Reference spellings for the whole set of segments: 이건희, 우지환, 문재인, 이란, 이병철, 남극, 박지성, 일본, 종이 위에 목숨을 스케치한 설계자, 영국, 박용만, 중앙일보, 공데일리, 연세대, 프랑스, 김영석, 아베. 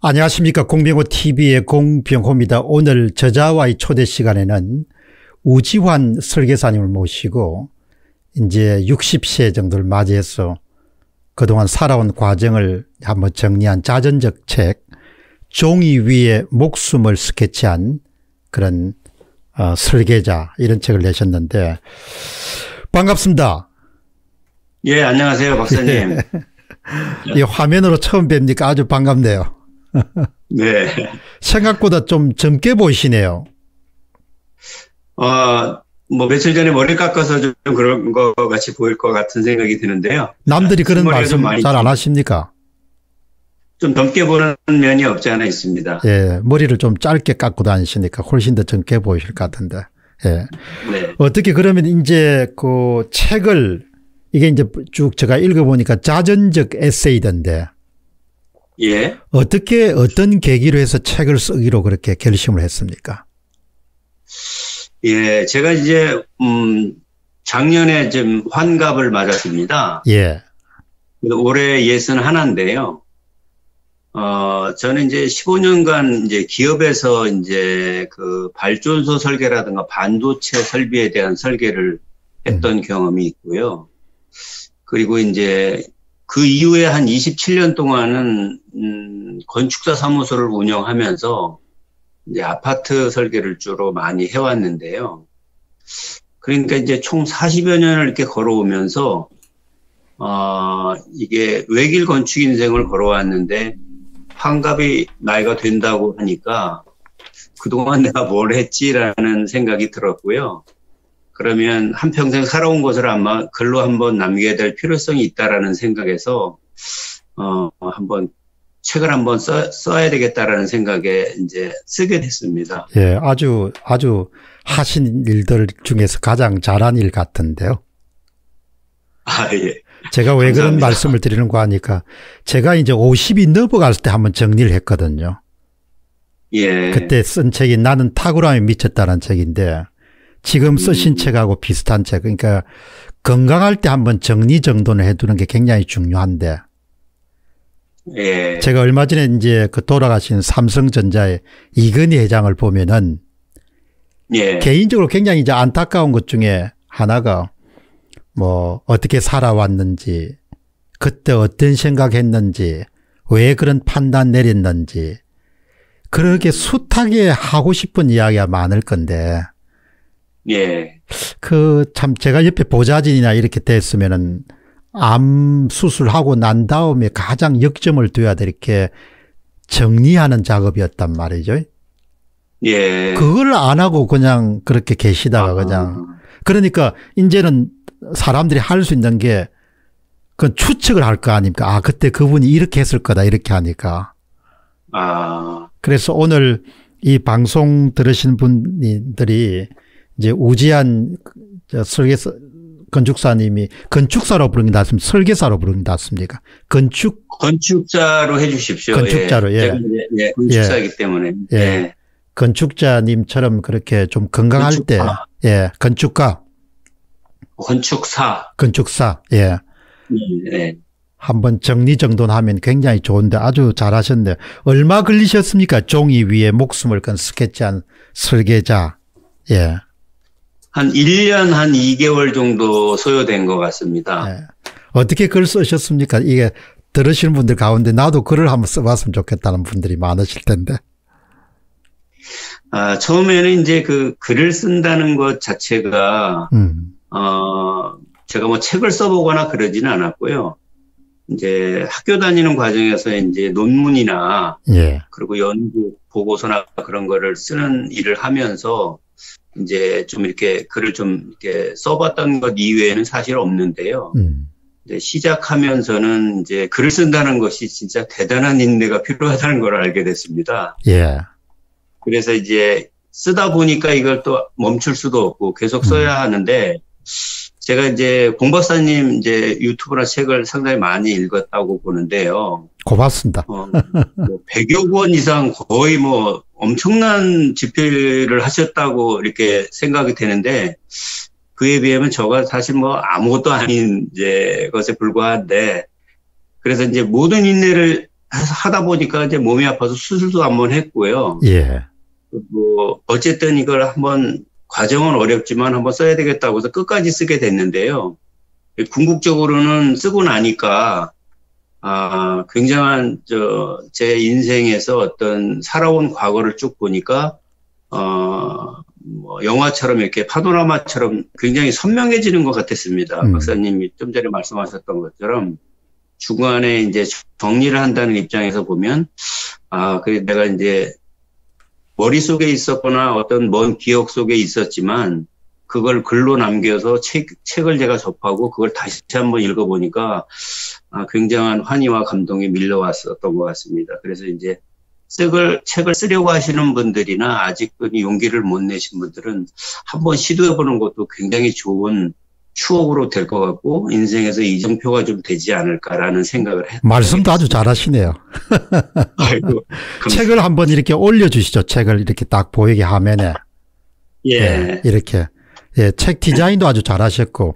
안녕하십니까. 공병호TV의 공병호입니다. 오늘 저자와의 초대 시간에는 우지환 설계사님을 모시고 이제 60세 정도를 맞이해서 그동안 살아온 과정을 한번 정리한 자전적 책 종이 위에 목숨을 스케치한 그런 설계자 이런 책을 내셨는데 반갑습니다. 예, 안녕하세요, 박사님. 예. 이 화면으로 처음 뵙니까 아주 반갑네요. 네. 생각보다 좀 젊게 보이시네요. 뭐 며칠 전에 머리 깎아서 좀 그런 것 같이 보일 것 같은 생각이 드는데요. 남들이 그런 말씀 잘 안 하십니까? 좀 젊게 보는 면이 없지 않아 있습니다. 예, 머리를 좀 짧게 깎고 다니시니까 훨씬 더 젊게 보이실 것 같은데. 예. 네. 어떻게 그러면 이제 그 책을 이게 이제 쭉 제가 읽어보니까 자전적 에세이던데. 예. 어떻게 어떤 계기로 해서 책을 쓰기로 그렇게 결심을 했습니까? 예, 제가 이제 작년에 좀 환갑을 맞았습니다. 예. 올해 61인데요. 저는 이제 15년간 이제 기업에서 이제 그 발전소 설계라든가 반도체 설비에 대한 설계를 했던 경험이 있고요. 그리고 이제 그 이후에 한 27년 동안은 건축사 사무소를 운영하면서 이제 아파트 설계를 주로 많이 해왔는데요. 그러니까 이제 총 40여 년을 이렇게 걸어오면서 이게 외길 건축 인생을 걸어왔는데 환갑이 나이가 된다고 하니까 그동안 내가 뭘 했지라는 생각이 들었고요. 그러면 한평생 살아온 것을 아마 글로 한번 남겨야 될 필요성이 있다라는 생각에서 한번 책을 한번 써야 되겠다라는 생각에 이제 쓰게 됐습니다. 예, 아주 하신 일들 중에서 가장 잘한 일 같은데요. 아, 예. 제가 왜 감사합니다. 그런 말씀을 드리는 거 하니까 제가 이제 50이 넘어갈 때 한번 정리를 했거든요. 예. 그때 쓴 책이 나는 탁월함에 미쳤다는 책인데 지금 쓰신 책하고 비슷한 책. 그러니까 건강할 때 한번 정리 정돈을 해두는 게 굉장히 중요한데. 예. 제가 얼마 전에 이제 그 돌아가신 삼성전자의 이건희 회장을 보면은 예. 개인적으로 굉장히 이제 안타까운 것 중에 하나가 뭐 어떻게 살아왔는지 그때 어떤 생각했는지 왜 그런 판단 내렸는지 그렇게 숱하게 하고 싶은 이야기가 많을 건데 예. 그 참 제가 옆에 보좌진이나 이렇게 됐으면은 암 수술하고 난 다음에 가장 역점을 둬야 돼 이렇게 정리하는 작업이었단 말이죠. 예. 그걸 안 하고 그냥 그렇게 계시다가 그냥 그러니까 이제는 사람들이 할 수 있는 게 그 추측을 할 거 아닙니까? 아, 그때 그분이 이렇게 했을 거다 이렇게 하니까. 아. 그래서 오늘 이 방송 들으신 분들이 이제 우지환 설계사 건축사님이 건축사로 부른다 했습니까? 설계사로 부른다 했습니까? 건축자로 해 주십시오. 건축자로. 예. 제가 예, 건축사이기 예. 때문에. 예. 예. 건축자님처럼 그렇게 좀 건강할 건축가. 때 예, 건축가 건축사. 예. 네. 한번 정리정돈하면 굉장히 좋은데 아주 잘하셨네요. 얼마 걸리셨습니까? 종이 위에 목숨을 건 스케치한 설계자. 예. 한 1년 한 2개월 정도 소요된 것 같습니다. 예. 어떻게 글 쓰셨습니까? 이게 들으시는 분들 가운데 나도 글을 한번 써봤으면 좋겠다는 분들이 많으실 텐데. 아, 처음에는 이제 그 글을 쓴다는 것 자체가 제가 뭐 책을 써보거나 그러지는 않았고요. 이제 학교 다니는 과정에서 이제 논문이나 예. 그리고 연구 보고서나 그런 거를 쓰는 일을 하면서 이제 좀 이렇게 글을 좀 이렇게 써봤던 것 이외에는 사실 없는데요. 이제 시작하면서는 이제 글을 쓴다는 것이 진짜 대단한 인내가 필요하다는 걸 알게 됐습니다. 예. 그래서 이제 쓰다 보니까 이걸 또 멈출 수도 없고 계속 써야 하는데 제가 이제 공 박사님 이제 유튜브나 책을 상당히 많이 읽었다고 보는데요. 고맙습니다. 뭐 100여 권 이상 거의 뭐 엄청난 집필을 하셨다고 이렇게 생각이 되는데 그에 비하면 저가 사실 뭐 아무것도 아닌 이제 것에 불과한데 그래서 이제 모든 인내를 하다 보니까 이제 몸이 아파서 수술도 한번 했고요. 예. 뭐 어쨌든 이걸 한번 과정은 어렵지만 한번 써야 되겠다고 해서 끝까지 쓰게 됐는데요. 궁극적으로는 쓰고 나니까 굉장한 제 인생에서 어떤 살아온 과거를 쭉 보니까 뭐 영화처럼 이렇게 파노라마처럼 굉장히 선명해지는 것 같았습니다. 박사님이 좀 전에 말씀하셨던 것처럼 중간에 이제 정리를 한다는 입장에서 보면 그래 내가 이제 머릿속에 있었거나 어떤 먼 기억 속에 있었지만 그걸 글로 남겨서 책을 제가 접하고 그걸 다시 한번 읽어보니까 굉장한 환희와 감동이 밀려왔었던 것 같습니다. 그래서 이제 책을 쓰려고 하시는 분들이나 아직 용기를 못 내신 분들은 한번 시도해보는 것도 굉장히 좋은 추억으로 될 것 같고 인생에서 이정표가 좀 되지 않을까라는 생각을 했습니다. 말씀도 아주 잘하시네요. 아이고, 책을 한번 이렇게 올려주시죠. 책을 이렇게 딱 보이게 화면에. 예. 예, 이렇게. 예, 책 디자인도 아주 잘하셨고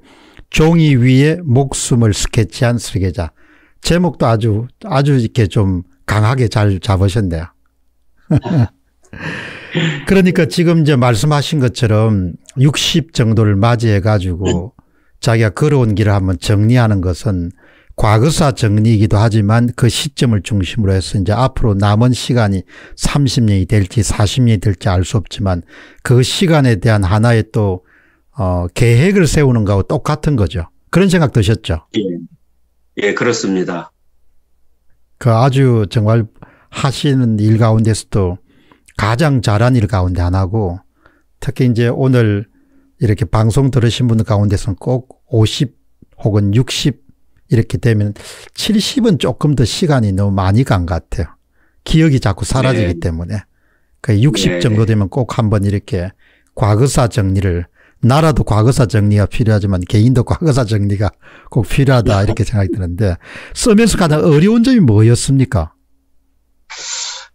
종이 위에 목숨을 스케치한 설계자. 제목도 아주 이렇게 좀 강하게 잘 잡으셨네요. 그러니까 지금 이제 말씀하신 것처럼 60 정도를 맞이해 가지고 자기가 걸어온 길을 한번 정리하는 것은 과거사 정리이기도 하지만 그 시점을 중심으로 해서 이제 앞으로 남은 시간이 30년이 될지 40년이 될지 알 수 없지만 그 시간에 대한 하나의 또 계획을 세우는 거하고 똑같은 거죠. 그런 생각 드셨죠? 예, 예, 그렇습니다. 그 아주 정말 하시는 일 가운데서도 가장 잘한 일 가운데 하나고 특히 이제 오늘 이렇게 방송 들으신 분들 가운데서는 꼭 50 혹은 60 이렇게 되면 70은 조금 더 시간이 너무 많이 간 것 같아요. 기억이 자꾸 사라지기 네. 때문에. 그 60 네. 정도 되면 꼭 한번 이렇게 과거사 정리를 나라도 과거사 정리가 필요하지만 개인도 과거사 정리가 꼭 필요하다 이렇게 생각이 드는데 쓰면서 가장 어려운 점이 뭐였습니까?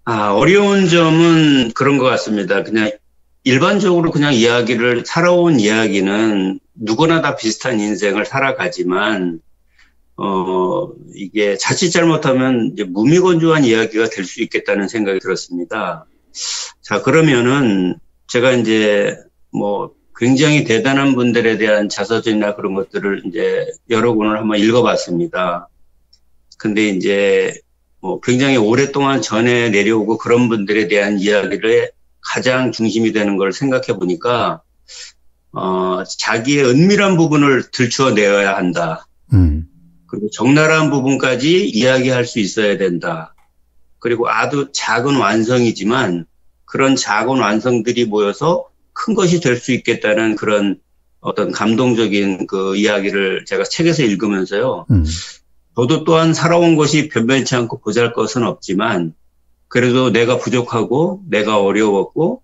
어려운 점은 그런 것 같습니다. 그냥 일반적으로 그냥 살아온 이야기는 누구나 다 비슷한 인생을 살아가지만, 이게 자칫 잘못하면 이제 무미건조한 이야기가 될 수 있겠다는 생각이 들었습니다. 자, 그러면은 제가 이제 뭐 굉장히 대단한 분들에 대한 자서전이나 그런 것들을 이제 여러 권을 한번 읽어봤습니다. 근데 이제 뭐 굉장히 오랫동안 전해 내려오고 그런 분들에 대한 이야기를 가장 중심이 되는 걸 생각해 보니까 자기의 은밀한 부분을 들추어내야 한다. 그리고 적나라한 부분까지 이야기할 수 있어야 된다. 그리고 아주 작은 완성이지만 그런 작은 완성들이 모여서 큰 것이 될 수 있겠다는 그런 어떤 감동적인 그 이야기를 제가 책에서 읽으면서요. 저도 또한 살아온 것이 변변치 않고 보잘것은 없지만 그래도 내가 부족하고 내가 어려웠고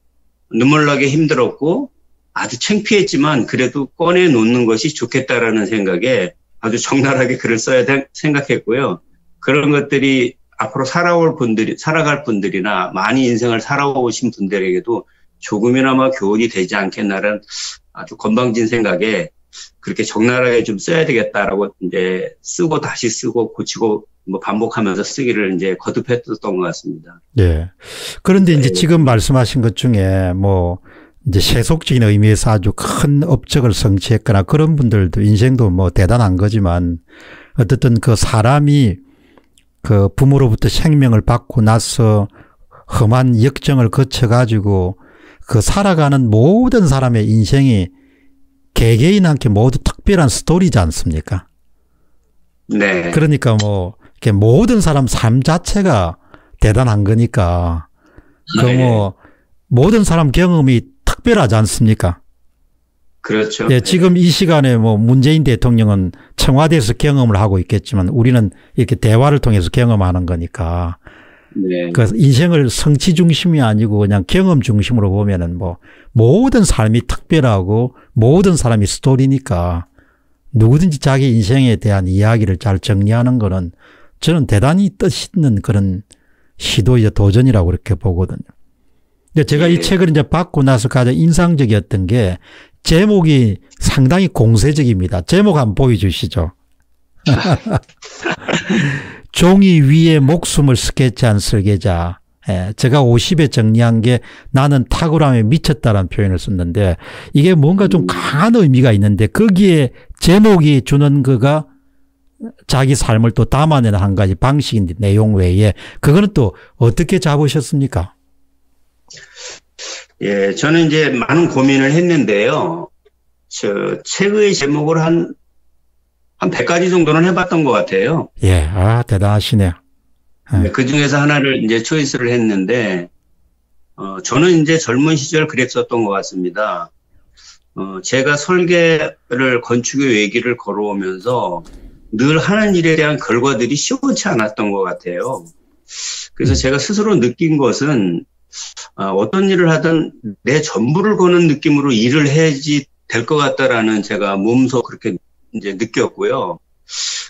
눈물나게 힘들었고 아주 창피했지만 그래도 꺼내놓는 것이 좋겠다라는 생각에 아주 적나라하게 글을 써야 생각했고요. 그런 것들이 앞으로 살아갈 분들이나 많이 인생을 살아오신 분들에게도 조금이나마 교훈이 되지 않겠나라는 아주 건방진 생각에 그렇게 적나라하게 좀 써야 되겠다라고 이제 쓰고 다시 쓰고 고치고 뭐 반복하면서 쓰기를 이제 거듭했던 것 같습니다. 예. 그런데 이제 지금 말씀하신 것 중에 뭐 이제 세속적인 의미에서 아주 큰 업적을 성취했거나 그런 분들도 인생도 뭐 대단한 거지만 어쨌든 그 사람이 그 부모로부터 생명을 받고 나서 험한 역정을 거쳐가지고 그 살아가는 모든 사람의 인생이 개개인한테 모두 특별한 스토리지 않습니까? 네. 그러니까 뭐 이렇게 모든 사람 삶 자체가 대단한 거니까 네. 그 뭐 모든 사람 경험이 특별하지 않습니까? 그렇죠. 예, 지금 이 시간에 뭐 문재인 대통령은 청와대에서 경험을 하고 있겠지만 우리는 이렇게 대화를 통해서 경험하는 거니까. 네. 그 인생을 성취 중심이 아니고 그냥 경험 중심으로 보면은 뭐 모든 삶이 특별하고 모든 사람이 스토리니까 누구든지 자기 인생에 대한 이야기를 잘 정리하는 거는 저는 대단히 뜻있는 그런 시도이자 도전이라고 이렇게 보거든요. 근데 제가 네. 이 책을 이제 받고 나서 가장 인상적이었던 게 제목이 상당히 공세적입니다. 제목 한번 보여주시죠. 종이 위에 목숨을 스케치한 설계자. 예, 제가 50에 정리한 게 나는 탁월함에 미쳤다라는 표현을 썼는데 이게 뭔가 좀 강한 의미가 있는데 거기에 제목이 주는 거가 자기 삶을 또 담아내는 한 가지 방식인데 내용 외에 그거는 또 어떻게 잡으셨습니까? 예, 저는 이제 많은 고민을 했는데요. 저 책의 제목을 한 100가지 정도는 해봤던 것 같아요. 예, 아, 대단하시네요. 네. 그 중에서 하나를 이제 초이스를 했는데, 저는 이제 젊은 시절 그랬었던 것 같습니다. 제가 설계를 건축의 외길을 걸어오면서 늘 하는 일에 대한 결과들이 시원치 않았던 것 같아요. 그래서 제가 스스로 느낀 것은, 어떤 일을 하든 내 전부를 거는 느낌으로 일을 해야지 될 것 같다라는 제가 몸소 그렇게 이제 느꼈고요.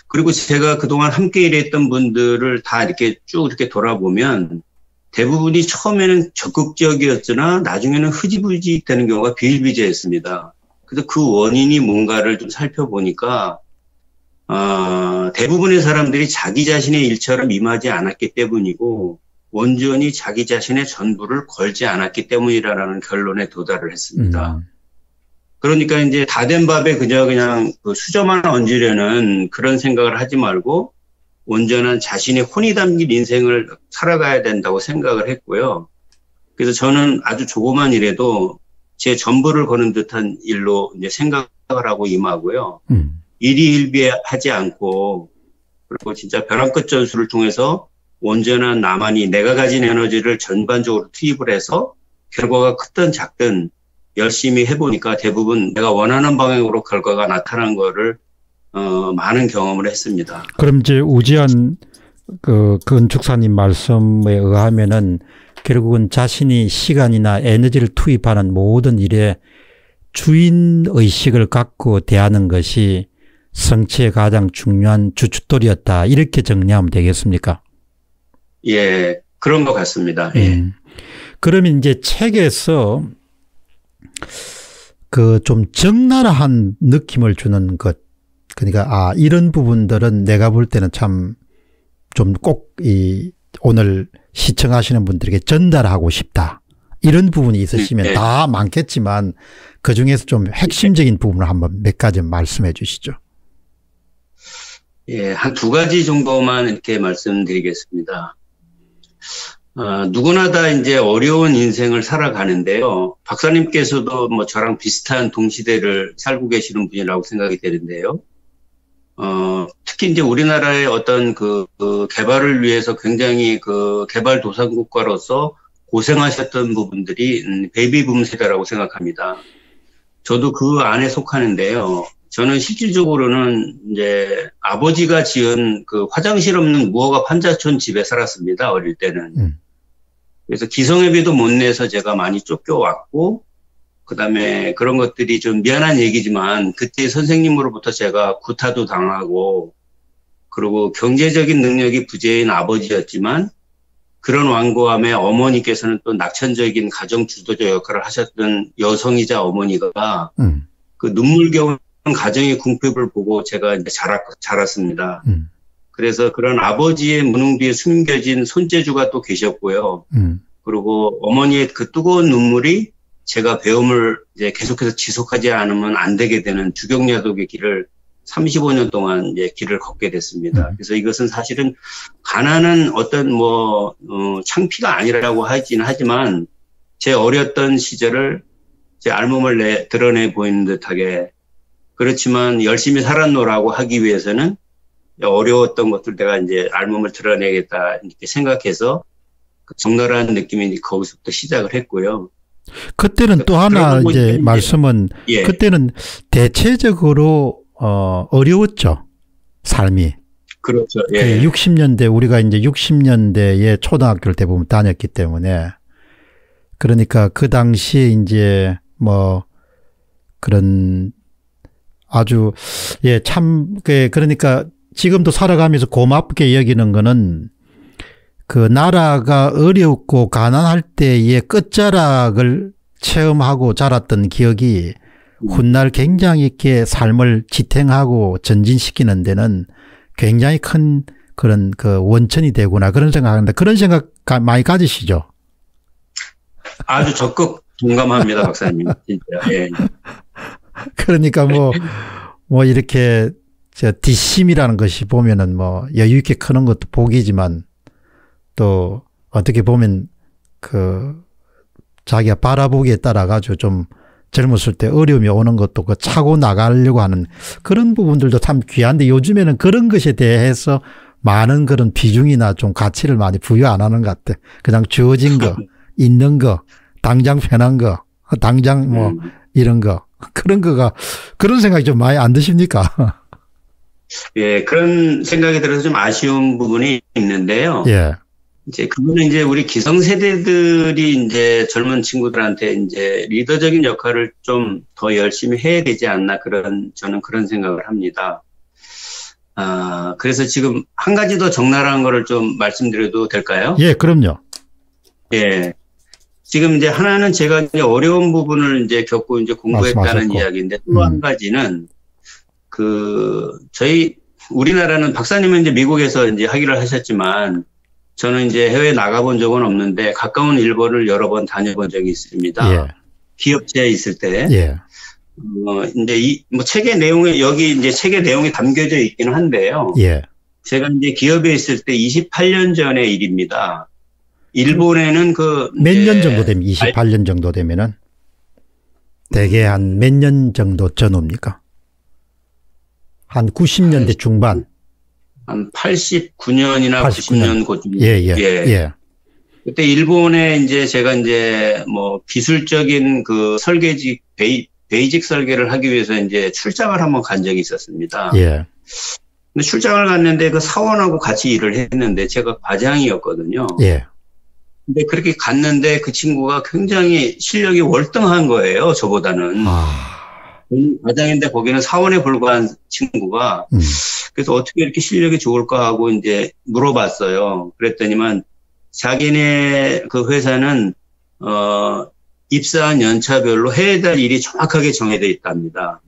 그리고 제가 그동안 함께 일했던 분들을 다 이렇게 쭉 이렇게 돌아보면 대부분이 처음에는 적극적이었으나 나중에는 흐지부지 되는 경우가 비일비재했습니다. 그래서 그 원인이 뭔가를 좀 살펴보니까 대부분의 사람들이 자기 자신의 일처럼 임하지 않았기 때문이고 온전히 자기 자신의 전부를 걸지 않았기 때문이라는 결론에 도달을 했습니다. 그러니까 이제 다 된 밥에 그냥 그 수저만 얹으려는 그런 생각을 하지 말고 온전한 자신의 혼이 담긴 인생을 살아가야 된다고 생각을 했고요. 그래서 저는 아주 조그만 일에도 제 전부를 거는 듯한 일로 이제 생각을 하고 임하고요. 일희일비하지 않고 그리고 진짜 벼랑 끝 전술을 통해서 온전한 나만이 내가 가진 에너지를 전반적으로 투입을 해서 결과가 크든 작든 열심히 해보니까 대부분 내가 원하는 방향으로 결과가 나타난 거를 많은 경험을 했습니다. 그럼 이제 우지환 그 건축사님 말씀에 의하면은 결국은 자신이 시간이나 에너지를 투입하는 모든 일에 주인의식을 갖고 대하는 것이 성취의 가장 중요한 주춧돌이었다. 이렇게 정리하면 되겠습니까? 예, 그런 것 같습니다. 예. 그러면 이제 책에서 그 좀 적나라한 느낌을 주는 것. 그러니까 아, 이런 부분들은 내가 볼 때는 참 좀 꼭 이 오늘 시청하시는 분들에게 전달하고 싶다. 이런 부분이 있으시면 네. 다 많겠지만 그중에서 좀 핵심적인 부분을 한번 몇 가지 말씀해 주시죠. 예, 한 두 가지 정도만 이렇게 말씀드리겠습니다. 누구나 다 이제 어려운 인생을 살아가는데요. 박사님께서도 뭐 저랑 비슷한 동시대를 살고 계시는 분이라고 생각이 되는데요. 특히 이제 우리나라의 어떤 그 개발을 위해서 굉장히 그 개발도상국가로서 고생하셨던 부분들이 베이비붐 세대라고 생각합니다. 저도 그 안에 속하는데요. 저는 실질적으로는 이제 아버지가 지은 그 화장실 없는 무허가 판자촌 집에 살았습니다. 어릴 때는. 그래서 기성예비도 못 내서 제가 많이 쫓겨왔고 그다음에 그런 것들이 좀 미안한 얘기지만 그때 선생님으로부터 제가 구타도 당하고 그리고 경제적인 능력이 부재인 아버지였지만 그런 완고함에 어머니께서는 또 낙천적인 가정 주도자 역할을 하셨던 여성이자 어머니가 그 눈물겨운 가정의 궁핍을 보고 제가 이제 자랐습니다. 그래서 그런 아버지의 무능 뒤에 숨겨진 손재주가 또 계셨고요. 그리고 어머니의 그 뜨거운 눈물이 제가 배움을 이제 계속해서 지속하지 않으면 안 되게 되는 주경야독의 길을 35년 동안 이제 길을 걷게 됐습니다. 그래서 이것은 사실은 가난은 어떤 뭐 창피가 아니라고 하긴 하지만 제 어렸던 시절을 제 알몸을 드러내 보이는 듯하게 그렇지만 열심히 살았노라고 하기 위해서는 어려웠던 것들 내가 이제 알몸을 드러내겠다 이렇게 생각해서 적나라한 느낌이 거기서부터 시작을 했고요. 그때는 또 하나 이제 말씀은 예. 그때는 대체적으로 어려웠죠. 삶이. 그렇죠. 예. 60년대 우리가 이제 60년대에 초등학교를 대부분 다녔기 때문에 그러니까 그 당시에 이제 뭐 그런 아주 예 참 그러니까 지금도 살아가면서 고맙게 여기는 거는 그 나라가 어렵고 가난할 때의 끝자락을 체험하고 자랐던 기억이 훗날 굉장히 이렇게 삶을 지탱하고 전진시키는 데는 굉장히 큰 그런 그 원천이 되구나 그런 생각한다. 그런 생각 많이 가지시죠? 아주 적극 동감합니다, 박사님. 진짜. 예. 그러니까 뭐 이렇게 저 뒷심이라는 것이 보면은 뭐 여유 있게 크는 것도 복이지만 또 어떻게 보면 그 자기가 바라보기에 따라 가지고 좀 젊었을 때 어려움이 오는 것도 그 차고 나가려고 하는 그런 부분들도 참 귀한데 요즘에는 그런 것에 대해서 많은 그런 비중이나 좀 가치를 많이 부여 안 하는 것 같아. 그냥 주어진 거, 있는 거, 당장 편한 거, 당장 뭐 이런 거 그런 거가 그런 생각이 좀 많이 안 드십니까? 예, 그런 생각이 들어서 좀 아쉬운 부분이 있는데요. 예. 이제 그거는 이제 우리 기성세대들이 이제 젊은 친구들한테 이제 리더적인 역할을 좀 더 열심히 해야 되지 않나 저는 그런 생각을 합니다. 아, 그래서 지금 한 가지 더 적나라한 거를 좀 말씀드려도 될까요? 예, 그럼요. 예. 지금 이제 하나는 제가 이제 어려운 부분을 이제 겪고 이제 공부했다는 이야기인데 또 한 가지는 그 우리나라는 박사님은 이제 미국에서 이제 학위를 하셨지만 저는 이제 해외에 나가본 적은 없는데 가까운 일본을 여러 번 다녀본 적이 있습니다. 예. 기업체에 있을 때. 예. 이제 뭐 책의 내용에 여기 이제 책의 내용이 담겨져 있기는 한데요. 예. 제가 이제 기업에 있을 때 28년 전의 일입니다. 일본에는 그 몇 년 정도 되면 28년 정도 되면은 대개 한 몇 년 정도 전 옵니까? 한 90년대 중반. 한 89년이나 89년 고쯤. 예예. 예. 예. 그때 일본에 이제 제가 이제 뭐 기술적인 그 설계직 베이직 설계를 하기 위해서 이제 출장을 한번 간 적이 있었습니다. 예. 근데 출장을 갔는데 그 사원하고 같이 일을 했는데 제가 과장이었거든요. 예. 근데 그렇게 갔는데 그 친구가 굉장히 실력이 월등한 거예요. 저보다는. 과장인데 거기는 사원에 불과한 친구가 그래서 어떻게 이렇게 실력이 좋을까 하고 이제 물어봤어요. 그랬더니만 자기네 그 회사는 입사한 연차별로 해야 될 일이 정확하게 정해져 있답니다.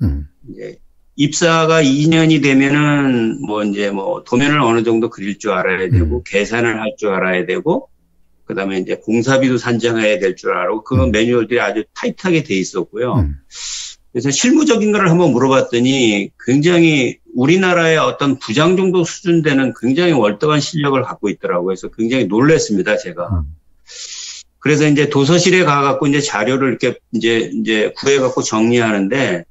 이제 입사가 2년이 되면은 뭐 이제 뭐 도면을 어느 정도 그릴 줄 알아야 되고 계산을 할 줄 알아야 되고 그다음에 이제 공사비도 산정해야 될 줄 알고 그 매뉴얼들이 아주 타이트하게 돼 있었고요. 그래서 실무적인 걸 한번 물어봤더니 굉장히 우리나라의 어떤 부장 정도 수준 되는 굉장히 월등한 실력을 갖고 있더라고요. 그래서 굉장히 놀랐습니다, 제가. 그래서 이제 도서실에 가 갖고 이제 자료를 이렇게 이제 구해 갖고 정리하는데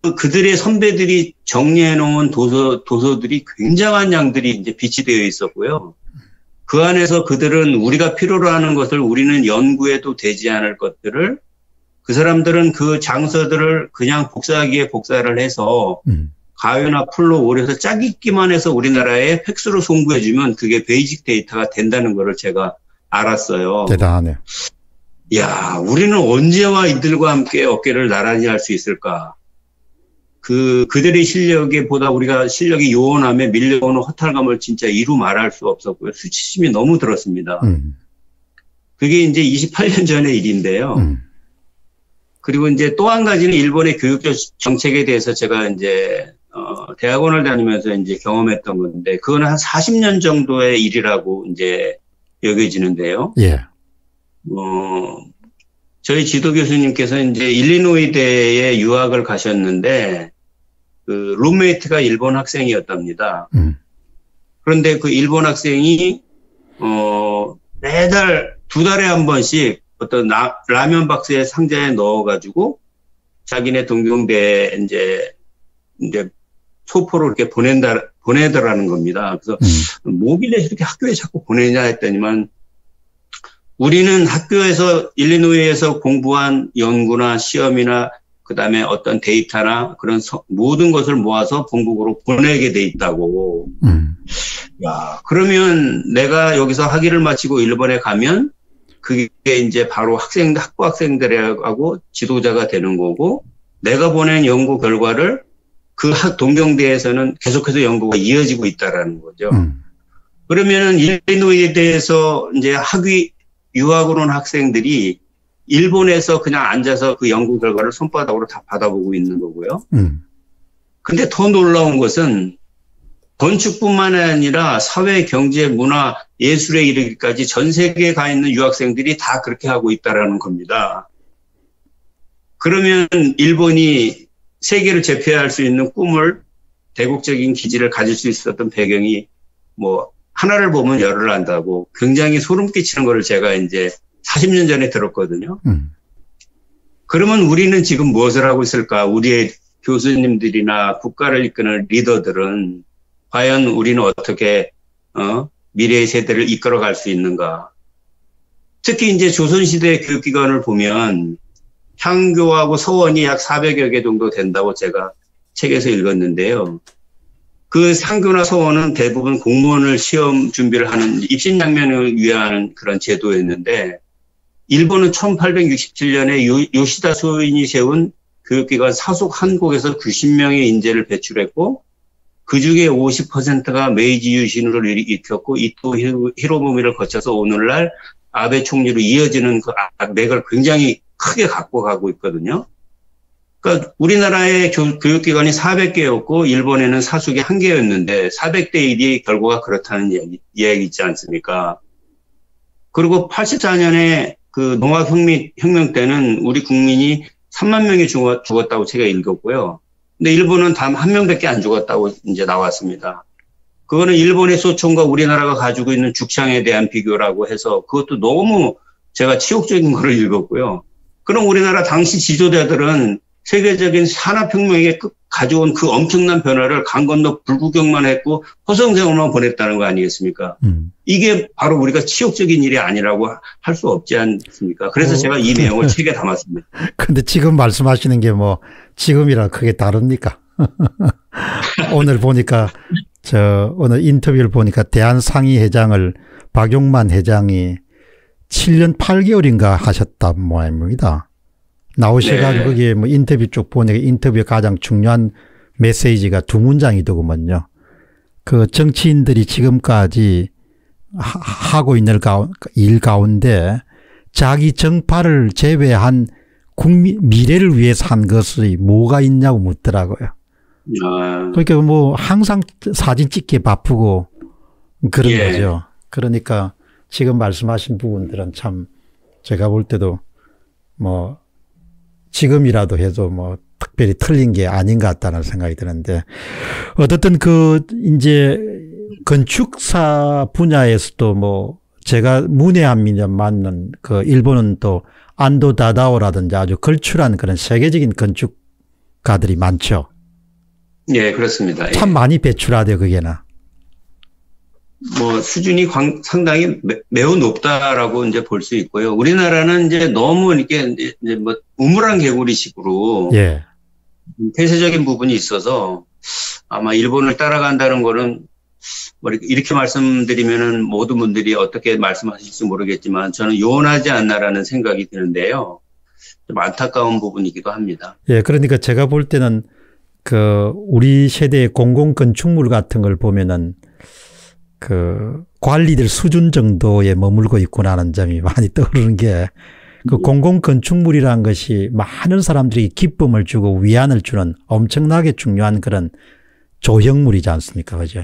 그들의 선배들이 정리해 놓은 도서들이 굉장한 양들이 이제 비치되어 있었고요. 그 안에서 그들은 우리가 필요로 하는 것을 우리는 연구해도 되지 않을 것들을 그 사람들은 그 장서들을 그냥 복사기에 복사를 해서 가위나 풀로 오려서 짜깁기만 해서 우리나라에 팩스로 송부해주면 그게 베이직 데이터가 된다는 것을 제가 알았어요. 대단하네요. 야, 우리는 언제와 이들과 함께 어깨를 나란히 할 수 있을까? 그들의 실력에 보다 우리가 실력이 요원함에 밀려오는 허탈감을 진짜 이루 말할 수 없었고요. 수치심이 너무 들었습니다. 그게 이제 28년 전의 일인데요. 그리고 이제 또 한 가지는 일본의 교육 정책에 대해서 제가 이제 대학원을 다니면서 이제 경험했던 건데 그건 한 40년 정도의 일이라고 이제 여겨지는데요. 예. 저희 지도 교수님께서 이제 일리노이대에 유학을 가셨는데 그 룸메이트가 일본 학생이었답니다. 그런데 그 일본 학생이 매달 두 달에 한 번씩 어떤 라면 박스에 상자에 넣어가지고 자기네 동경대에 이제 소포로 이렇게 보내더라는 겁니다. 그래서 뭐길래 이렇게 학교에 자꾸 보내냐 했더니만 우리는 학교에서 일리노이에서 공부한 연구나 시험이나 그다음에 어떤 데이터나 그런 모든 것을 모아서 본국으로 보내게 돼 있다고. 야, 그러면 내가 여기서 학위를 마치고 일본에 가면 그게 이제 바로 학부 학생들하고 지도자가 되는 거고 내가 보낸 연구 결과를 그 동경대에서는 계속해서 연구가 이어지고 있다라는 거죠. 그러면은 일리노이에 대해서 이제 유학으로 온 학생들이 일본에서 그냥 앉아서 그 연구 결과를 손바닥으로 다 받아보고 있는 거고요. 근데 더 놀라운 것은 건축뿐만 아니라 사회, 경제, 문화, 예술에 이르기까지 전 세계에 가 있는 유학생들이 다 그렇게 하고 있다라는 겁니다. 그러면 일본이 세계를 제패할 수 있는 꿈을, 대국적인 기지를 가질 수 있었던 배경이, 뭐 하나를 보면 열을 안다고 굉장히 소름 끼치는 거를 제가 이제 40년 전에 들었거든요. 그러면 우리는 지금 무엇을 하고 있을까? 우리의 교수님들이나 국가를 이끄는 리더들은 과연 우리는 어떻게 미래의 세대를 이끌어갈 수 있는가? 특히 이제 조선시대 교육기관을 보면 향교하고 서원이 약 400여 개 정도 된다고 제가 책에서 읽었는데요. 그 상교나 서원은 대부분 공무원을 시험 준비를 하는 입신양면을 위한 그런 제도였는데, 일본은 1867년에 요시다 소인이 세운 교육기관 사속 한국에서 90명의 인재를 배출했고, 그 중에 50%가 메이지 유신으로 일으켰고, 이토 히로부미를 거쳐서 오늘날 아베 총리로 이어지는 그 맥을 굉장히 크게 갖고 가고 있거든요. 그러니까 우리나라의 교육기관이 400개였고 일본에는 사숙이 1개였는데 400대 1이 결과가 그렇다는 이야기 있지 않습니까? 그리고 84년에 그 농업혁명 때는 우리 국민이 3만 명이 죽었다고 제가 읽었고요. 근데 일본은 단 1명밖에 안 죽었다고 이제 나왔습니다. 그거는 일본의 소총과 우리나라가 가지고 있는 죽창에 대한 비교라고 해서 그것도 너무 제가 치욕적인 거를 읽었고요. 그럼 우리나라 당시 지도자들은 세계적인 산업혁명에 가져온 그 엄청난 변화를 강 건너 불구경만 했고 허송세월만 보냈다는 거 아니겠습니까? 이게 바로 우리가 치욕적인 일이 아니라고 할 수 없지 않습니까? 그래서 제가 이 내용을 책에 담았습니다. 근데 지금 말씀하시는 게 뭐 지금이랑 크게 다릅니까? 오늘 보니까 오늘 인터뷰를 보니까 대한상의회장을 박용만 회장이 7년 8개월인가 하셨단 모양입니다. 나오셔가지고 거기에 뭐 인터뷰 쭉 보니까 인터뷰에 가장 중요한 메시지가 2문장이더구먼요. 그 정치인들이 지금까지 하고 있는 일 가운데 자기 정파를 제외한 국민 미래를 위해서 한 것이 뭐가 있냐고 묻더라고요. 그러니까 뭐 항상 사진 찍기에 바쁘고 그런 거죠. 그러니까 지금 말씀하신 부분들은 참 제가 볼 때도 뭐 지금이라도 해도 뭐 특별히 틀린 게 아닌 것 같다는 생각이 드는데, 어쨌든 그 이제 건축사 분야에서도 뭐 제가 문외한민족 맞는 그 일본은 또 안도 다다오라든지 아주 걸출한 그런 세계적인 건축가들이 많죠. 예, 그렇습니다. 참 많이 배출하대요, 그게나. 뭐 수준이 상당히 매우 높다라고 이제 볼 수 있고요. 우리나라는 이제 너무 이렇게 이제 뭐 우물안 개구리식으로 폐쇄적인 부분이 있어서 아마 일본을 따라간다는 거는 뭐 이렇게 말씀드리면은 모든 분들이 어떻게 말씀하실지 모르겠지만 저는 요원하지 않나라는 생각이 드는데요. 좀 안타까운 부분이기도 합니다. 예, 그러니까 제가 볼 때는 그 우리 세대의 공공 건축물 같은 걸 보면은 그 관리들 수준 정도에 머물고 있구나라는 점이 많이 떠오르는 게, 그 공공 건축물이라는 것이 많은 사람들이 기쁨을 주고 위안을 주는 엄청나게 중요한 그런 조형물이지 않습니까? 그죠?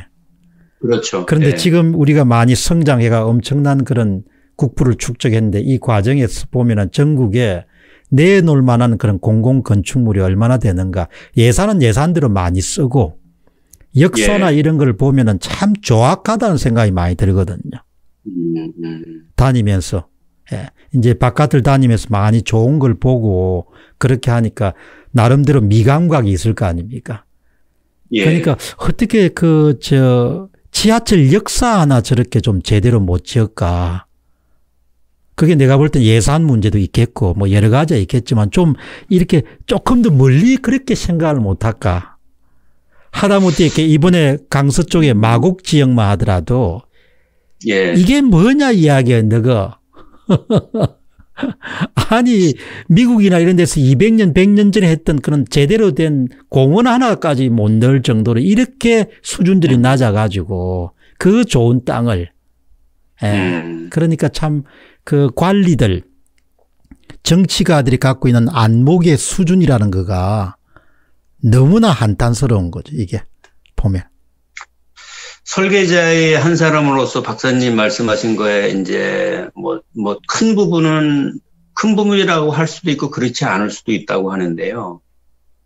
그렇죠. 그런데 지금 우리가 많이 성장해가 엄청난 그런 국부를 축적했는데, 이 과정에서 보면은 전국에 내놓을 만한 그런 공공 건축물이 얼마나 되는가. 예산은 예산대로 많이 쓰고 역사나 이런 걸 보면은 참 조악하다는 생각이 많이 들거든요. 다니면서. 이제 바깥을 다니면서 많이 좋은 걸 보고 그렇게 하니까 나름대로 미감각이 있을 거 아닙니까? 그러니까 어떻게 그, 지하철 역사 하나 저렇게 좀 제대로 못 지을까. 그게 내가 볼 땐 예산 문제도 있겠고 뭐 여러 가지가 있겠지만 좀 이렇게 조금 더 멀리 그렇게 생각을 못 할까. 하다못해 이렇게 이번에 강서 쪽에 마곡 지역만 하더라도 이게 뭐냐 이야기야 너가. 아니 미국이나 이런 데서 200년 100년 전에 했던 그런 제대로 된 공원 하나까지 못 넣을 정도로 이렇게 수준들이 낮아가지고 그 좋은 땅을 그러니까 참 그 관리들 정치가들이 갖고 있는 안목의 수준이라는 거가 너무나 한탄스러운 거죠, 이게, 보면. 설계자의 한 사람으로서 박사님 말씀하신 거에 이제 뭐 큰 부분은 큰 부분이라고 할 수도 있고 그렇지 않을 수도 있다고 하는데요.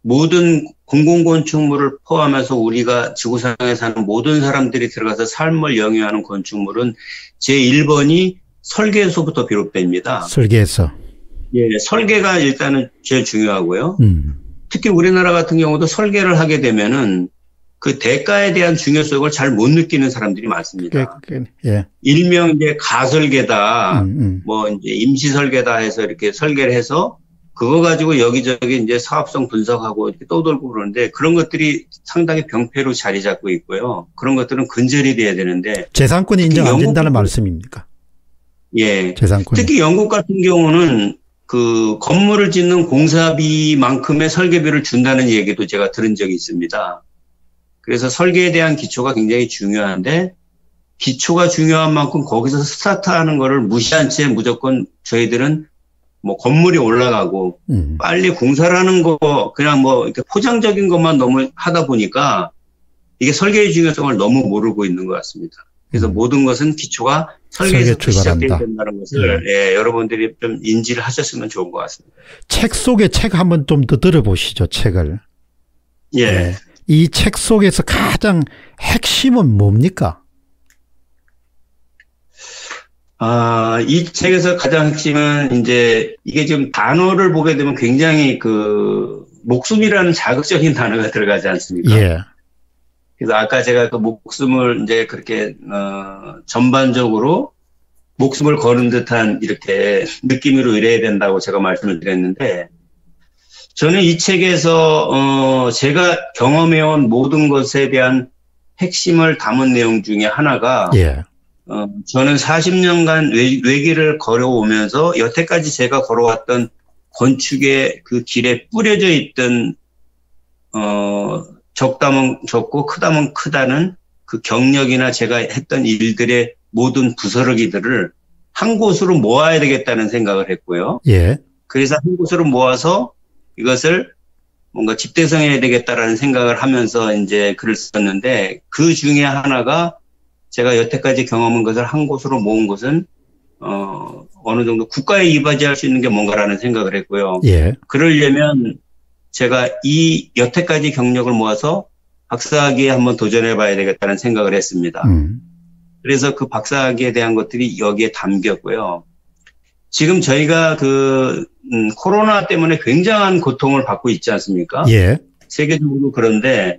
모든 공공건축물을 포함해서 우리가 지구상에 사는 모든 사람들이 들어가서 삶을 영위하는 건축물은 제1번이 설계에서부터 비롯됩니다. 설계에서. 예, 설계가 일단은 제일 중요하고요. 특히 우리나라 같은 경우도 설계를 하게 되면은 그 대가에 대한 중요성을 잘 못 느끼는 사람들이 많습니다. 예. 일명 이제 가설계다, 뭐 이제 임시설계다 해서 이렇게 설계를 해서 그거 가지고 여기저기 이제 사업성 분석하고 이렇게 떠돌고 그러는데 그런 것들이 상당히 병폐로 자리 잡고 있고요. 그런 것들은 근절이 돼야 되는데. 재산권이 인정 안 된다는 말씀입니까? 예. 재산권이. 특히 영국 같은 경우는 그 건물을 짓는 공사비만큼의 설계비를 준다는 얘기도 제가 들은 적이 있습니다. 그래서 설계에 대한 기초가 굉장히 중요한데 기초가 중요한 만큼 거기서 스타트하는 거를 무시한 채 무조건 저희들은 뭐 건물이 올라가고 빨리 공사를 하는 거 그냥 뭐 이렇게 포장적인 것만 너무 하다 보니까 이게 설계의 중요성을 너무 모르고 있는 것 같습니다. 그래서 모든 것은 기초가 설계에서부터 시작돼야 된다는 것을 예, 여러분들이 좀 인지를 하셨으면 좋은 것 같습니다. 책 속의 책 한번 좀 더 들어보시죠. 책을. 예. 예. 이 책 속에서 가장 핵심은 뭡니까? 아, 이 책에서 가장 핵심은 이제 이게 지금 단어를 보게 되면 굉장히 그 목숨이라는 자극적인 단어가 들어가지 않습니까? 예. 그래서 아까 제가 그 목숨을 이제 그렇게 전반적으로 목숨을 거는 듯한 이렇게 느낌으로 이래야 된다고 제가 말씀을 드렸는데 저는 이 책에서 제가 경험해온 모든 것에 대한 핵심을 담은 내용 중에 하나가 예. 저는 40년간 외길을 걸어오면서 여태까지 제가 걸어왔던 건축의 그 길에 뿌려져 있던 적다면 적고 크다면 크다는 그 경력이나 제가 했던 일들의 모든 부스러기들을 한 곳으로 모아야 되겠다는 생각을 했고요. 예. 그래서 한 곳으로 모아서 이것을 뭔가 집대성해야 되겠다라는 생각을 하면서 이제 글을 썼는데 그 중에 하나가 제가 여태까지 경험한 것을 한 곳으로 모은 것은 어느 정도 국가에 이바지할 수 있는 게 뭔가라는 생각을 했고요. 예. 그러려면 제가 이 여태까지 경력을 모아서 박사학위에 한번 도전해 봐야 되겠다는 생각을 했습니다. 그래서 그 박사학위에 대한 것들이 여기에 담겼고요. 지금 저희가 그 코로나 때문에 굉장한 고통을 받고 있지 않습니까? 예. 세계적으로 그런데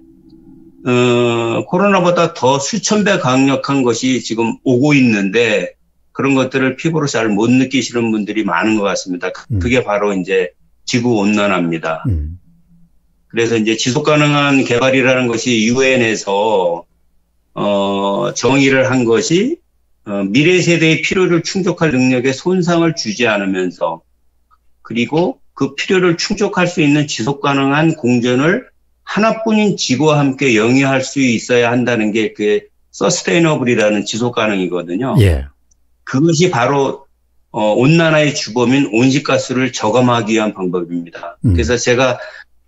코로나보다 더 수천 배 강력한 것이 지금 오고 있는데 그런 것들을 피부로 잘 못 느끼시는 분들이 많은 것 같습니다. 그게 바로 이제 지구온난화입니다. 그래서 이제 지속가능한 개발이라는 것이 유엔에서 정의를 한 것이 미래 세대의 필요를 충족할 능력에 손상을 주지 않으면서 그리고 그 필요를 충족할 수 있는 지속가능한 공존을 하나뿐인 지구와 함께 영위할 수 있어야 한다는 게 그 서스테이너블이라는 지속가능이거든요. 예. 그것이 바로 온난화의 주범인 온실가스를 저감하기 위한 방법입니다. 그래서 제가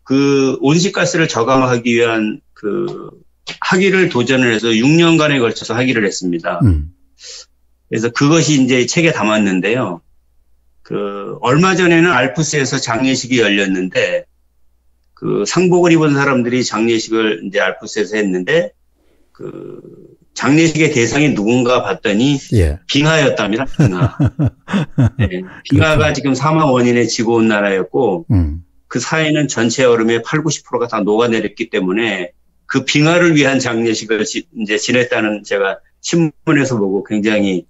그 온실가스를 저감하기 위한 그 학위를 도전을 해서 6년간에 걸쳐서 학위를 했습니다. 그래서 그것이 이제 책에 담았는데요. 그 얼마 전에는 알프스에서 장례식이 열렸는데 그 상복을 입은 사람들이 장례식을 이제 알프스에서 했는데 그 장례식의 대상이 누군가 봤더니 예. 빙하였답니다. 빙하. 네. 빙하가 그렇죠. 지금 사망 원인의 지구온난화였고 그 사이는 전체 얼음의 8, 90%가 다 녹아내렸기 때문에 그 빙하를 위한 장례식을 이제 지냈다는 제가 신문에서 보고 굉장히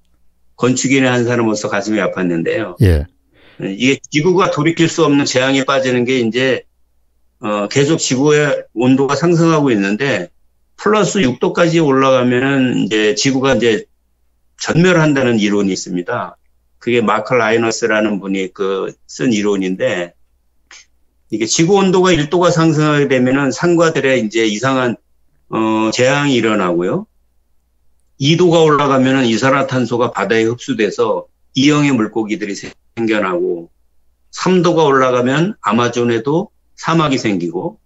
건축인의 한 사람으로서 가슴이 아팠는데요. 예. 이게 지구가 돌이킬 수 없는 재앙에 빠지는 게 이제 계속 지구의 온도가 상승하고 있는데 플러스 6도까지 올라가면은 이제 지구가 이제 전멸한다는 이론이 있습니다. 그게 마크 라이너스라는 분이 그 쓴 이론인데 이게 지구 온도가 1도가 상승하게 되면은 산과들의 이제 이상한 재앙이 일어나고요. 2도가 올라가면은 이산화탄소가 바다에 흡수돼서 이형의 물고기들이 생겨나고 3도가 올라가면 아마존에도 사막이 생기고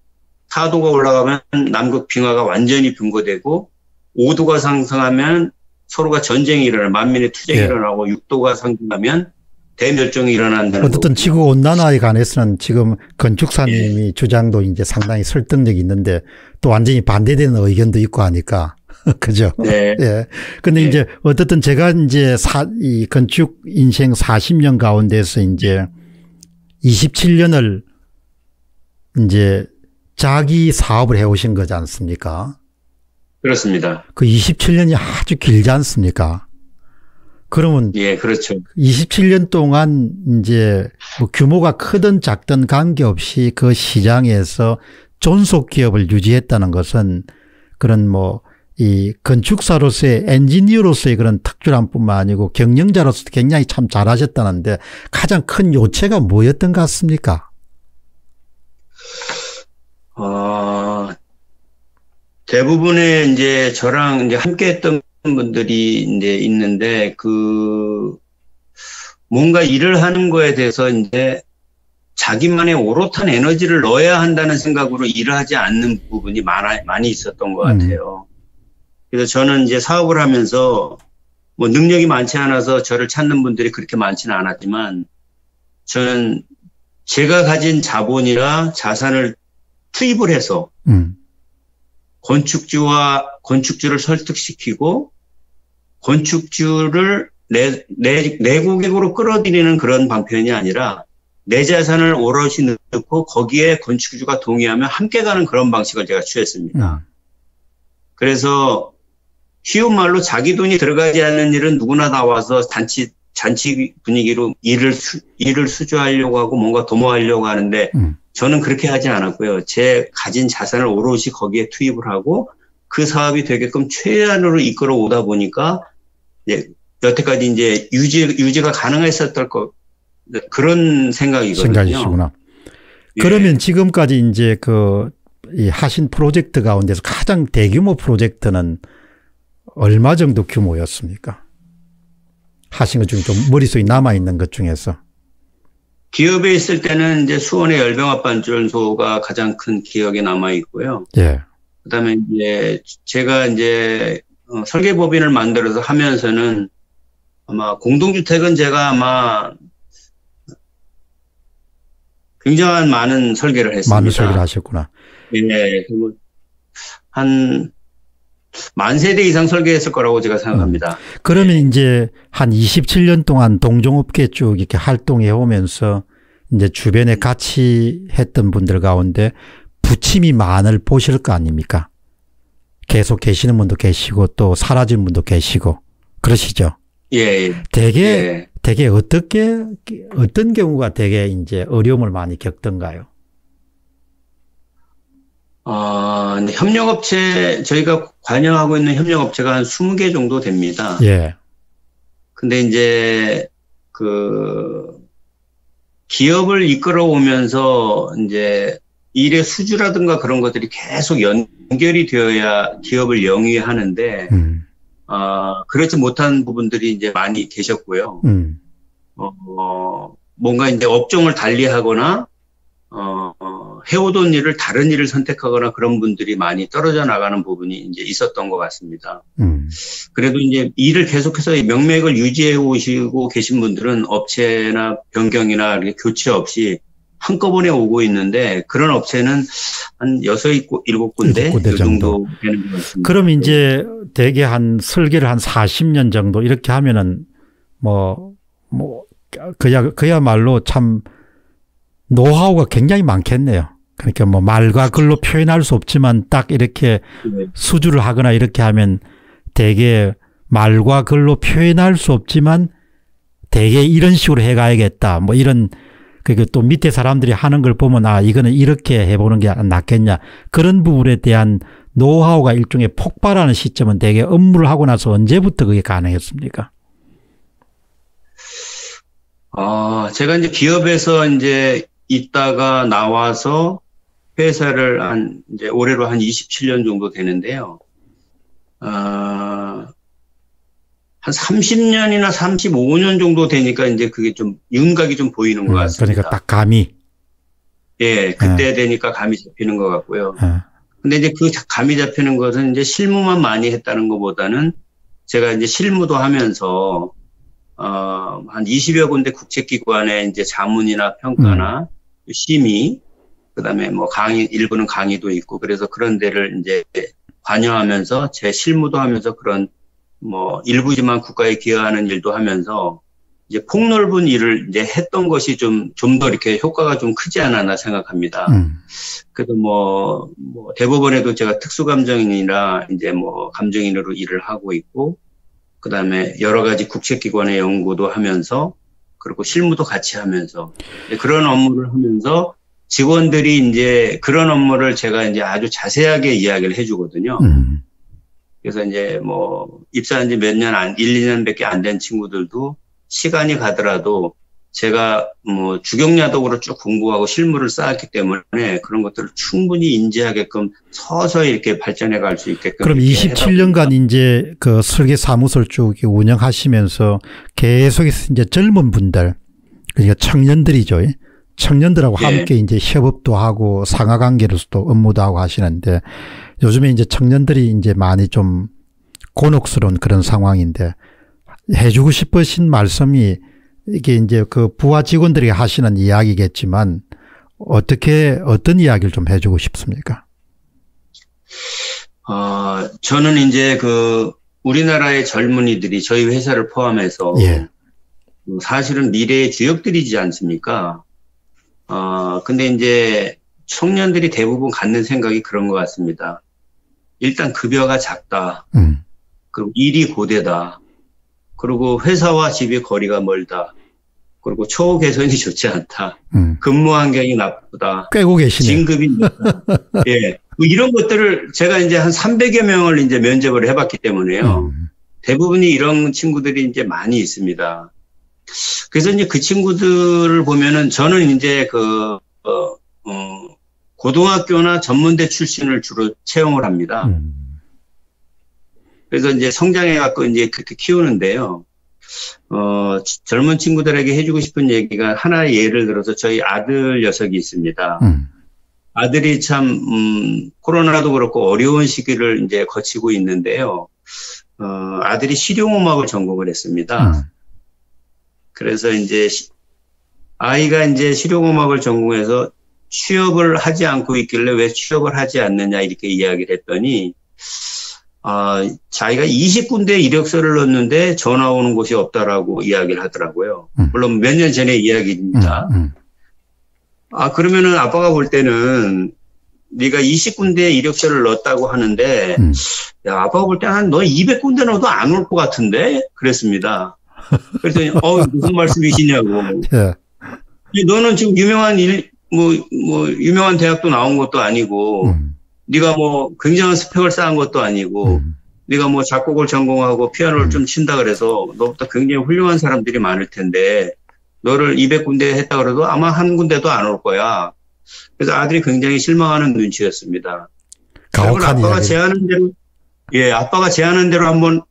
4도가 올라가면 남극 빙하가 완전히 붕괴되고 5도가 상승하면 서로가 전쟁이 일어나, 만민의 투쟁이 예. 일어나고 6도가 상승하면 대멸종이 일어난다는. 어쨌든 지구 온난화에 관해서는 지금 건축사님이 예. 주장도 이제 상당히 설득력이 있는데 또 완전히 반대되는 의견도 있고 하니까. 그죠? 네. 예. 근데 네. 이제 어쨌든 제가 이제 이 건축 인생 40년 가운데서 이제 27년을 이제 자기 사업을 해오신 거지 않습니까? 그렇습니다. 그 27년이 아주 길지 않습니까? 그러면. 예, 그렇죠. 27년 동안 이제 뭐 규모가 크든 작든 관계없이 그 시장에서 존속 기업을 유지했다는 것은 그런 뭐 이 건축사로서의 엔지니어로서의 그런 특출함뿐만 아니고 경영자로서도 굉장히 참 잘하셨다는데 가장 큰 요체가 뭐였던 것 같습니까? 대부분의 이제 저랑 이제 함께했던 분들이 이제 있는데 그 뭔가 일을 하는 거에 대해서 이제 자기만의 오롯한 에너지를 넣어야 한다는 생각으로 일을 하지 않는 부분이 많이 있었던 것 같아요. 그래서 저는 이제 사업을 하면서 뭐 능력이 많지 않아서 저를 찾는 분들이 그렇게 많지는 않았지만 저는 제가 가진 자본이나 자산을 투입을 해서 건축주를 설득시키고 건축주를 내 고객으로 끌어들이는 그런 방편이 아니라 내 자산을 오롯이 넣고 거기에 건축주가 동의하면 함께 가는 그런 방식을 제가 취했습니다. 그래서 쉬운 말로 자기 돈이 들어가지 않는 일은 누구나 나와서 잔치 분위기로 일을 수주하려고 하고 뭔가 도모하려고 하는데 저는 그렇게 하지 않았고요. 제 가진 자산을 오롯이 거기에 투입을 하고 그 사업이 되게끔 최대한으로 이끌어 오다 보니까 이제 여태까지 이제 유지가 가능했었던 것 그런 생각이거든요. 생각이시구나. 예. 그러면 지금까지 이제 그 이 하신 프로젝트 가운데서 가장 대규모 프로젝트는 얼마 정도 규모였습니까? 하신 것 중에 좀 머릿속에 남아있는 것 중에서. 기업에 있을 때는 이제 수원의 열병합발전소가 가장 큰 기억에 남아있고요. 예. 그 다음에 이제 제가 이제 설계법인을 만들어서 하면서는 아마 공동주택은 제가 아마 굉장한 많은 설계를 했습니다. 많은 설계를 하셨구나. 예. 한 10,000세대 이상 설계했을 거라고 제가 생각합니다. 그러면 이제 한 27년 동안 동종업계 쭉 이렇게 활동해 오면서 이제 주변에 같이 했던 분들 가운데 부침이 많을 보실 거 아닙니까? 계속 계시는 분도 계시고 또 사라진 분도 계시고 그러시죠? 예. 되게 어떤 경우가 되게 이제 어려움을 많이 겪던가요? 협력업체, 저희가 관여하고 있는 협력업체가 한 20개 정도 됩니다. 예. 근데 이제, 기업을 이끌어오면서 이제 일의 수주라든가 그런 것들이 계속 연결이 되어야 기업을 영위하는데, 그렇지 못한 부분들이 이제 많이 계셨고요. 뭔가 이제 업종을 달리 하거나, 해오던 일을 다른 일을 선택하거나 그런 분들이 많이 떨어져 나가는 부분이 이제 있었던 것 같습니다. 그래도 이제 일을 계속해서 명맥을 유지해 오시고 계신 분들은 업체나 변경이나 이렇게 교체 없이 한꺼번에 오고 있는데 그런 업체는 한 6, 7군데 그 정도 되는 것 같습니다. 그럼 이제 대개 한 설계를 한 40년 정도 이렇게 하면은 그야말로 참 노하우가 굉장히 많겠네요. 그러니까 뭐 말과 글로 표현할 수 없지만 딱 이렇게 수주를 하거나 이렇게 하면 되게 말과 글로 표현할 수 없지만 되게 이런 식으로 해가야겠다. 뭐 이런 그리고 또 밑에 사람들이 하는 걸 보면 아 이거는 이렇게 해보는 게 낫겠냐. 그런 부분에 대한 노하우가 일종의 폭발하는 시점은 되게 업무를 하고 나서 언제부터 그게 가능했습니까? 제가 이제 기업에서 이제 있다가 나와서 회사를 이제 올해로 한 27년 정도 되는데요. 한 30년이나 35년 정도 되니까 이제 그게 좀 윤곽이 좀 보이는 것 같습니다. 그러니까 딱 감이. 예, 그때 되니까 감이 잡히는 것 같고요. 근데 이제 그 감이 잡히는 것은 이제 실무만 많이 했다는 것보다는 제가 이제 실무도 하면서 한 20여 군데 국제기관의 이제 자문이나 평가나 심의, 그다음에 뭐 강의, 일부는 강의도 있고, 그래서 그런 데를 이제 관여하면서 제 실무도 하면서 그런 뭐 일부지만 국가에 기여하는 일도 하면서 이제 폭넓은 일을 이제 했던 것이 좀 더 이렇게 효과가 좀 크지 않았나 생각합니다. 그래도 뭐 대법원에도 제가 특수감정인이나 이제 뭐 감정인으로 일을 하고 있고, 그 다음에 여러 가지 국제기관의 연구도 하면서, 그리고 실무도 같이 하면서, 그런 업무를 하면서 직원들이 이제 그런 업무를 제가 이제 아주 자세하게 이야기를 해주거든요. 그래서 이제 뭐 입사한 지 몇 년 1~2년 밖에 안 된 친구들도 시간이 가더라도 제가 뭐 주경야독으로 쭉 공부하고 실무를 쌓았기 때문에 그런 것들을 충분히 인지하게끔 서서히 이렇게 발전해 갈 수 있게끔. 그럼 27년간 이제 그 설계 사무소를 쭉 운영하시면서 계속해서 이제 젊은 분들, 그러니까 청년들이죠. 청년들하고 예. 함께 이제 협업도 하고 상하 관계로서도 업무도 하고 하시는데, 요즘에 이제 청년들이 이제 많이 좀 곤혹스러운 그런 상황인데, 해주고 싶으신 말씀이 이게 이제 그 부하 직원들이 하시는 이야기겠지만 어떤 이야기를 좀 해주고 싶습니까? 저는 이제 그 우리나라의 젊은이들이 저희 회사를 포함해서 예. 사실은 미래의 주역들이지 않습니까? 근데 이제 청년들이 대부분 갖는 생각이 그런 것 같습니다. 일단 급여가 작다. 그리고 일이 고되다. 그리고 회사와 집의 거리가 멀다. 그리고 처우 개선이 좋지 않다. 근무 환경이 나쁘다. 꿰고 계시네요. 진급이 높다. 예. 이런 것들을 제가 이제 한 300여 명을 이제 면접을 해봤기 때문에요. 대부분이 이런 친구들이 이제 많이 있습니다. 그래서 이제 그 친구들을 보면은 저는 이제 고등학교나 전문대 출신을 주로 채용을 합니다. 그래서 이제 성장해 갖고 이제 그렇게 키우는데요. 젊은 친구들에게 해주고 싶은 얘기가, 하나의 예를 들어서 저희 아들 녀석이 있습니다. 아들이 참 코로나도 그렇고 어려운 시기를 이제 거치고 있는데요. 아들이 실용음악을 전공을 했습니다. 그래서 이제 아이가 이제 실용음악을 전공해서 취업을 하지 않고 있길래 왜 취업을 하지 않느냐 이렇게 이야기를 했더니, 자기가 20군데 이력서를 넣었는데 전화 오는 곳이 없다라고 이야기를 하더라고요. 물론 몇 년 전의 이야기입니다. 그러면은 아빠가 볼 때는 네가 20군데 이력서를 넣었다고 하는데, 야, 아빠가 볼 때는 너 200군데 넣어도 안 올 것 같은데? 그랬습니다. 그랬더니, 무슨 말씀이시냐고. 예. 너는 지금 유명한 유명한 대학도 나온 것도 아니고, 네가 뭐 굉장한 스펙을 쌓은 것도 아니고, 네가 뭐 작곡을 전공하고 피아노를 좀 친다 그래서 너부터 굉장히 훌륭한 사람들이 많을 텐데 너를 200군데 했다 그래도 아마 한 군데도 안 올 거야. 그래서 아들이 굉장히 실망하는 눈치였습니다. 가혹한 이야기. 아빠가 제안한 대로 한번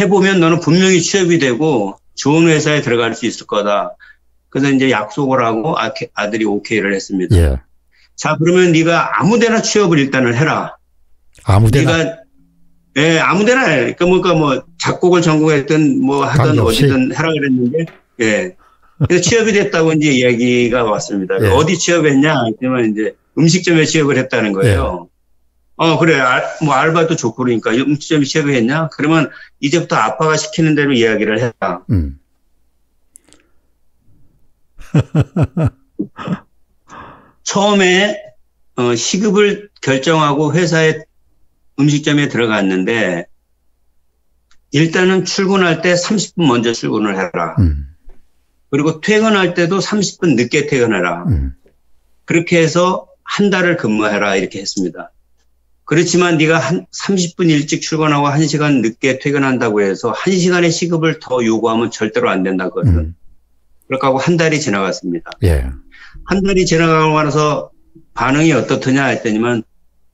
해보면 너는 분명히 취업이 되고 좋은 회사에 들어갈 수 있을 거다. 그래서 이제 약속을 하고 아들이 오케이를 했습니다. 예. 자, 그러면 네가 아무데나 취업을 일단은 해라. 아무데나. 네가 아무데나 해. 그러니까 뭐 작곡을 전공했든 뭐 하든 어디든 해라 그랬는데, 예. 그래서 취업이 됐다고 이제 이야기가 왔습니다. 예. 어디 취업했냐? 그러면 이제 음식점에 취업을 했다는 거예요. 예. 그래. 뭐 알바도 좋고 그러니까 음식점에 취업을 했냐? 그러면 이제부터 아빠가 시키는 대로 이야기를 해라. 처음에 시급을 결정하고 회사의 음식점에 들어갔는데, 일단은 출근할 때 30분 먼저 출근을 해라. 그리고 퇴근할 때도 30분 늦게 퇴근해라. 그렇게 해서 한 달을 근무해라 이렇게 했습니다. 그렇지만 네가 한 30분 일찍 출근하고 1시간 늦게 퇴근한다고 해서 1시간의 시급을 더 요구하면 절대로 안 된다 그거든. 그렇게 하고 한 달이 지나갔습니다. 예. 한 달이 지나가고 나서 반응이 어떻더냐 했더니만,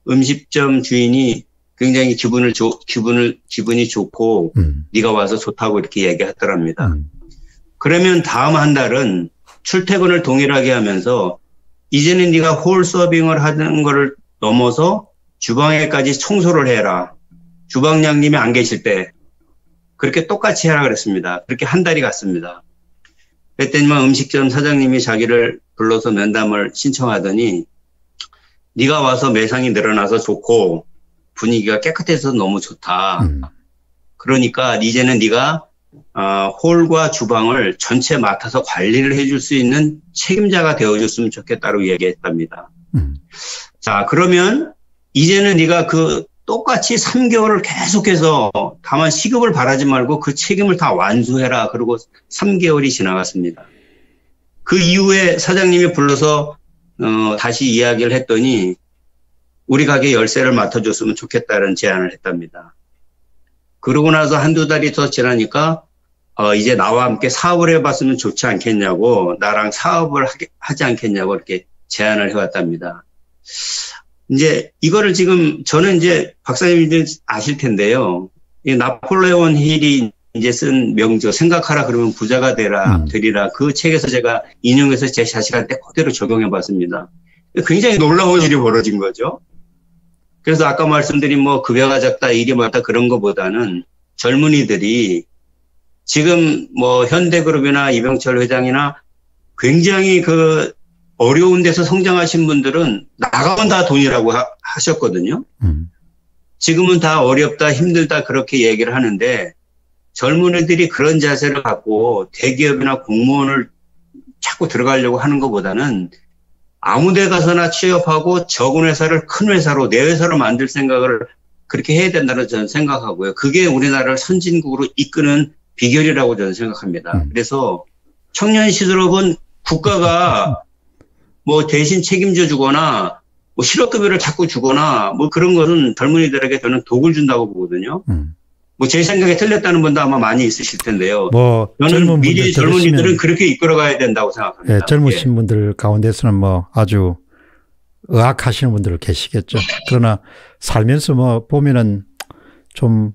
음식점 주인이 굉장히 기분이 좋고 네가 와서 좋다고 이렇게 얘기하더랍니다. 그러면 다음 한 달은 출퇴근을 동일하게 하면서 이제는 네가 홀 서빙을 하는 거를 넘어서 주방에까지 청소를 해라. 주방장님이 안 계실 때 그렇게 똑같이 해라 그랬습니다. 그렇게 한 달이 갔습니다. 그랬더니만 음식점 사장님이 자기를 불러서 면담을 신청하더니 네가 와서 매상이 늘어나서 좋고 분위기가 깨끗해서 너무 좋다. 그러니까 이제는 네가 홀과 주방을 전체 맡아서 관리를 해줄 수 있는 책임자가 되어줬으면 좋겠다고 얘기했답니다. 자, 그러면 이제는 네가 그 똑같이 3개월을 계속해서 다만 시급을 바라지 말고 그 책임을 다 완수해라. 그리고 3개월이 지나갔습니다. 그 이후에 사장님이 불러서 다시 이야기를 했더니 우리 가게 열쇠를 맡아줬으면 좋겠다는 제안을 했답니다. 그러고 나서 한두 달이 더 지나니까 이제 나와 함께 사업을 해봤으면 좋지 않겠냐고 나랑 사업을 하지 않겠냐고 이렇게 제안을 해왔답니다. 이제 이거를 지금 저는 이제 박사님들 아실 텐데요. 이 나폴레온 힐이 이제 쓴 명저 생각하라 그러면 부자가 되리라 그 책에서 제가 인용해서 제 자식한테 그대로 적용해봤습니다. 굉장히 놀라운 일이 벌어진 거죠. 그래서 아까 말씀드린 뭐 급여가 작다, 일이 많다 그런 것보다는 젊은이들이 지금 뭐 현대그룹이나 이병철 회장이나 굉장히 그 어려운 데서 성장하신 분들은 나가면 다 돈이라고 하셨거든요. 지금은 다 어렵다, 힘들다 그렇게 얘기를 하는데 젊은이들이 그런 자세를 갖고 대기업이나 공무원을 자꾸 들어가려고 하는 것보다는 아무데 가서나 취업하고 적은 회사를 큰 회사로 내 회사로 만들 생각을 그렇게 해야 된다는 저는 생각하고요. 그게 우리나라를 선진국으로 이끄는 비결이라고 저는 생각합니다. 그래서 청년 실업은 국가가 뭐 대신 책임져 주거나 뭐 실업급여를 자꾸 주거나 뭐 그런 것은 젊은이들에게 저는 독을 준다고 보거든요. 뭐 제 생각에 틀렸다는 분도 아마 많이 있으실 텐데요. 뭐 저는 미리 젊은이들은 그렇게 이끌어가야 된다고 생각합니다. 네, 젊으신 분들 가운데서는 뭐 아주 의학하시는 분들 계시겠죠. 그러나 살면서 뭐 보면은 좀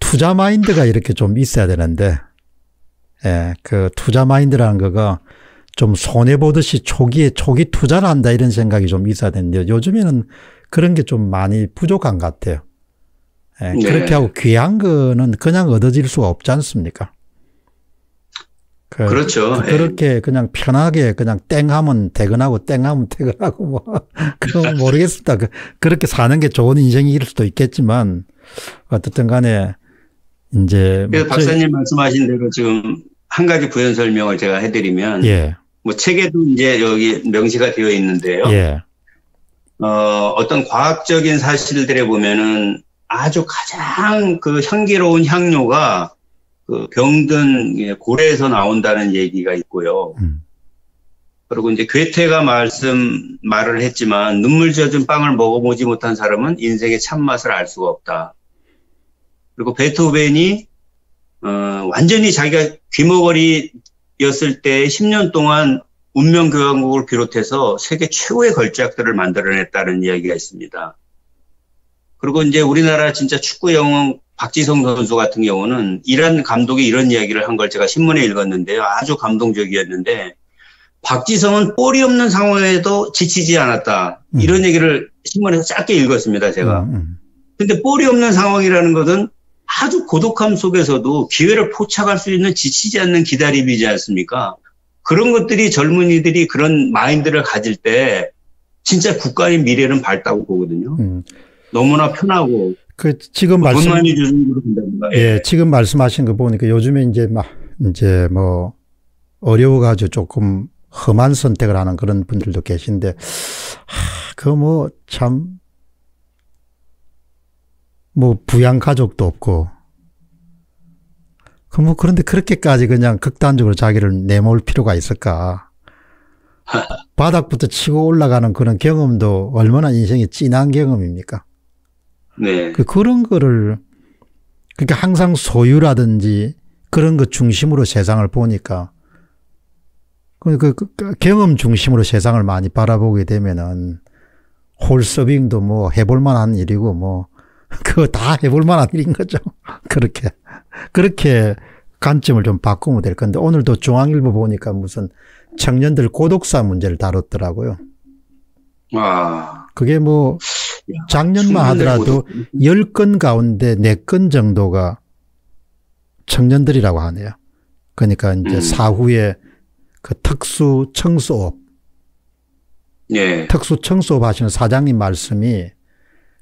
투자 마인드가 이렇게 좀 있어야 되는데, 예, 그 투자 마인드라는 거가 좀 손해 보듯이 초기 투자를 한다 이런 생각이 좀 있어야 되는데 요즘에는 그런 게 좀 많이 부족한 것 같아요. 네, 네. 그렇게 하고 귀한 거는 그냥 얻어질 수가 없지 않습니까? 그렇죠. 그렇게 네. 그냥 편하게 그냥 땡하면 퇴근하고 땡하면 퇴근하고 뭐 그건 모르겠습니다. 그렇게 사는 게 좋은 인생일 수도 있겠지만 어쨌든 간에 이제 뭐 박사님 말씀하신 대로 지금 한 가지 부연 설명을 제가 해드리면 예. 뭐 책에도 이제 여기 명시가 되어 있는데요. 예. 어떤 과학적인 사실들에 보면은 아주 가장 그 향기로운 향료가 그 병든 고래에서 나온다는 얘기가 있고요. 그리고 이제 괴테가 말을 했지만 눈물 젖은 빵을 먹어보지 못한 사람은 인생의 참맛을 알 수가 없다. 그리고 베토벤이 완전히 자기가 귀머거리였을 때 10년 동안 운명교향곡을 비롯해서 세계 최고의 걸작들을 만들어냈다는 이야기가 있습니다. 그리고 이제 우리나라 진짜 축구 영웅 박지성 선수 같은 경우는 이란 감독이 이런 이야기를 한 걸 제가 신문에 읽었는데요. 아주 감동적이었는데 박지성은 볼이 없는 상황에도 지치지 않았다. 이런 얘기를 신문에서 짧게 읽었습니다. 제가. 근데 볼이 없는 상황이라는 것은 아주 고독함 속에서도 기회를 포착할 수 있는 지치지 않는 기다림이지 않습니까? 그런 것들이 젊은이들이 그런 마인드를 가질 때 진짜 국가의 미래는 밝다고 보거든요. 너무나 편하고. 그 지금 예, 지금 말씀하신 거 보니까 요즘에 이제 뭐 어려워가지고 조금 험한 선택을 하는 그런 분들도 계신데, 그 뭐 참 뭐 부양 가족도 없고, 그 뭐 그런데 그렇게까지 그냥 극단적으로 자기를 내몰 필요가 있을까? 바닥부터 치고 올라가는 그런 경험도 얼마나 인생이 진한 경험입니까? 네. 그런 거를, 그러니까 항상 소유라든지 그런 것 중심으로 세상을 보니까, 그 경험 중심으로 세상을 많이 바라보게 되면은, 홀서빙도 뭐 해볼 만한 일이고, 뭐, 그거 다 해볼 만한 일인 거죠. 그렇게 관점을 좀 바꾸면 될 건데, 오늘도 중앙일보 보니까 무슨 청년들 고독사 문제를 다뤘더라고요. 아. 그게 뭐, 작년만 하더라도 10건 가운데 4건 정도가 청년들이라고 하네요. 그러니까 이제 사후에 그 특수 청소업, 예. 특수 청소업 하시는 사장님 말씀이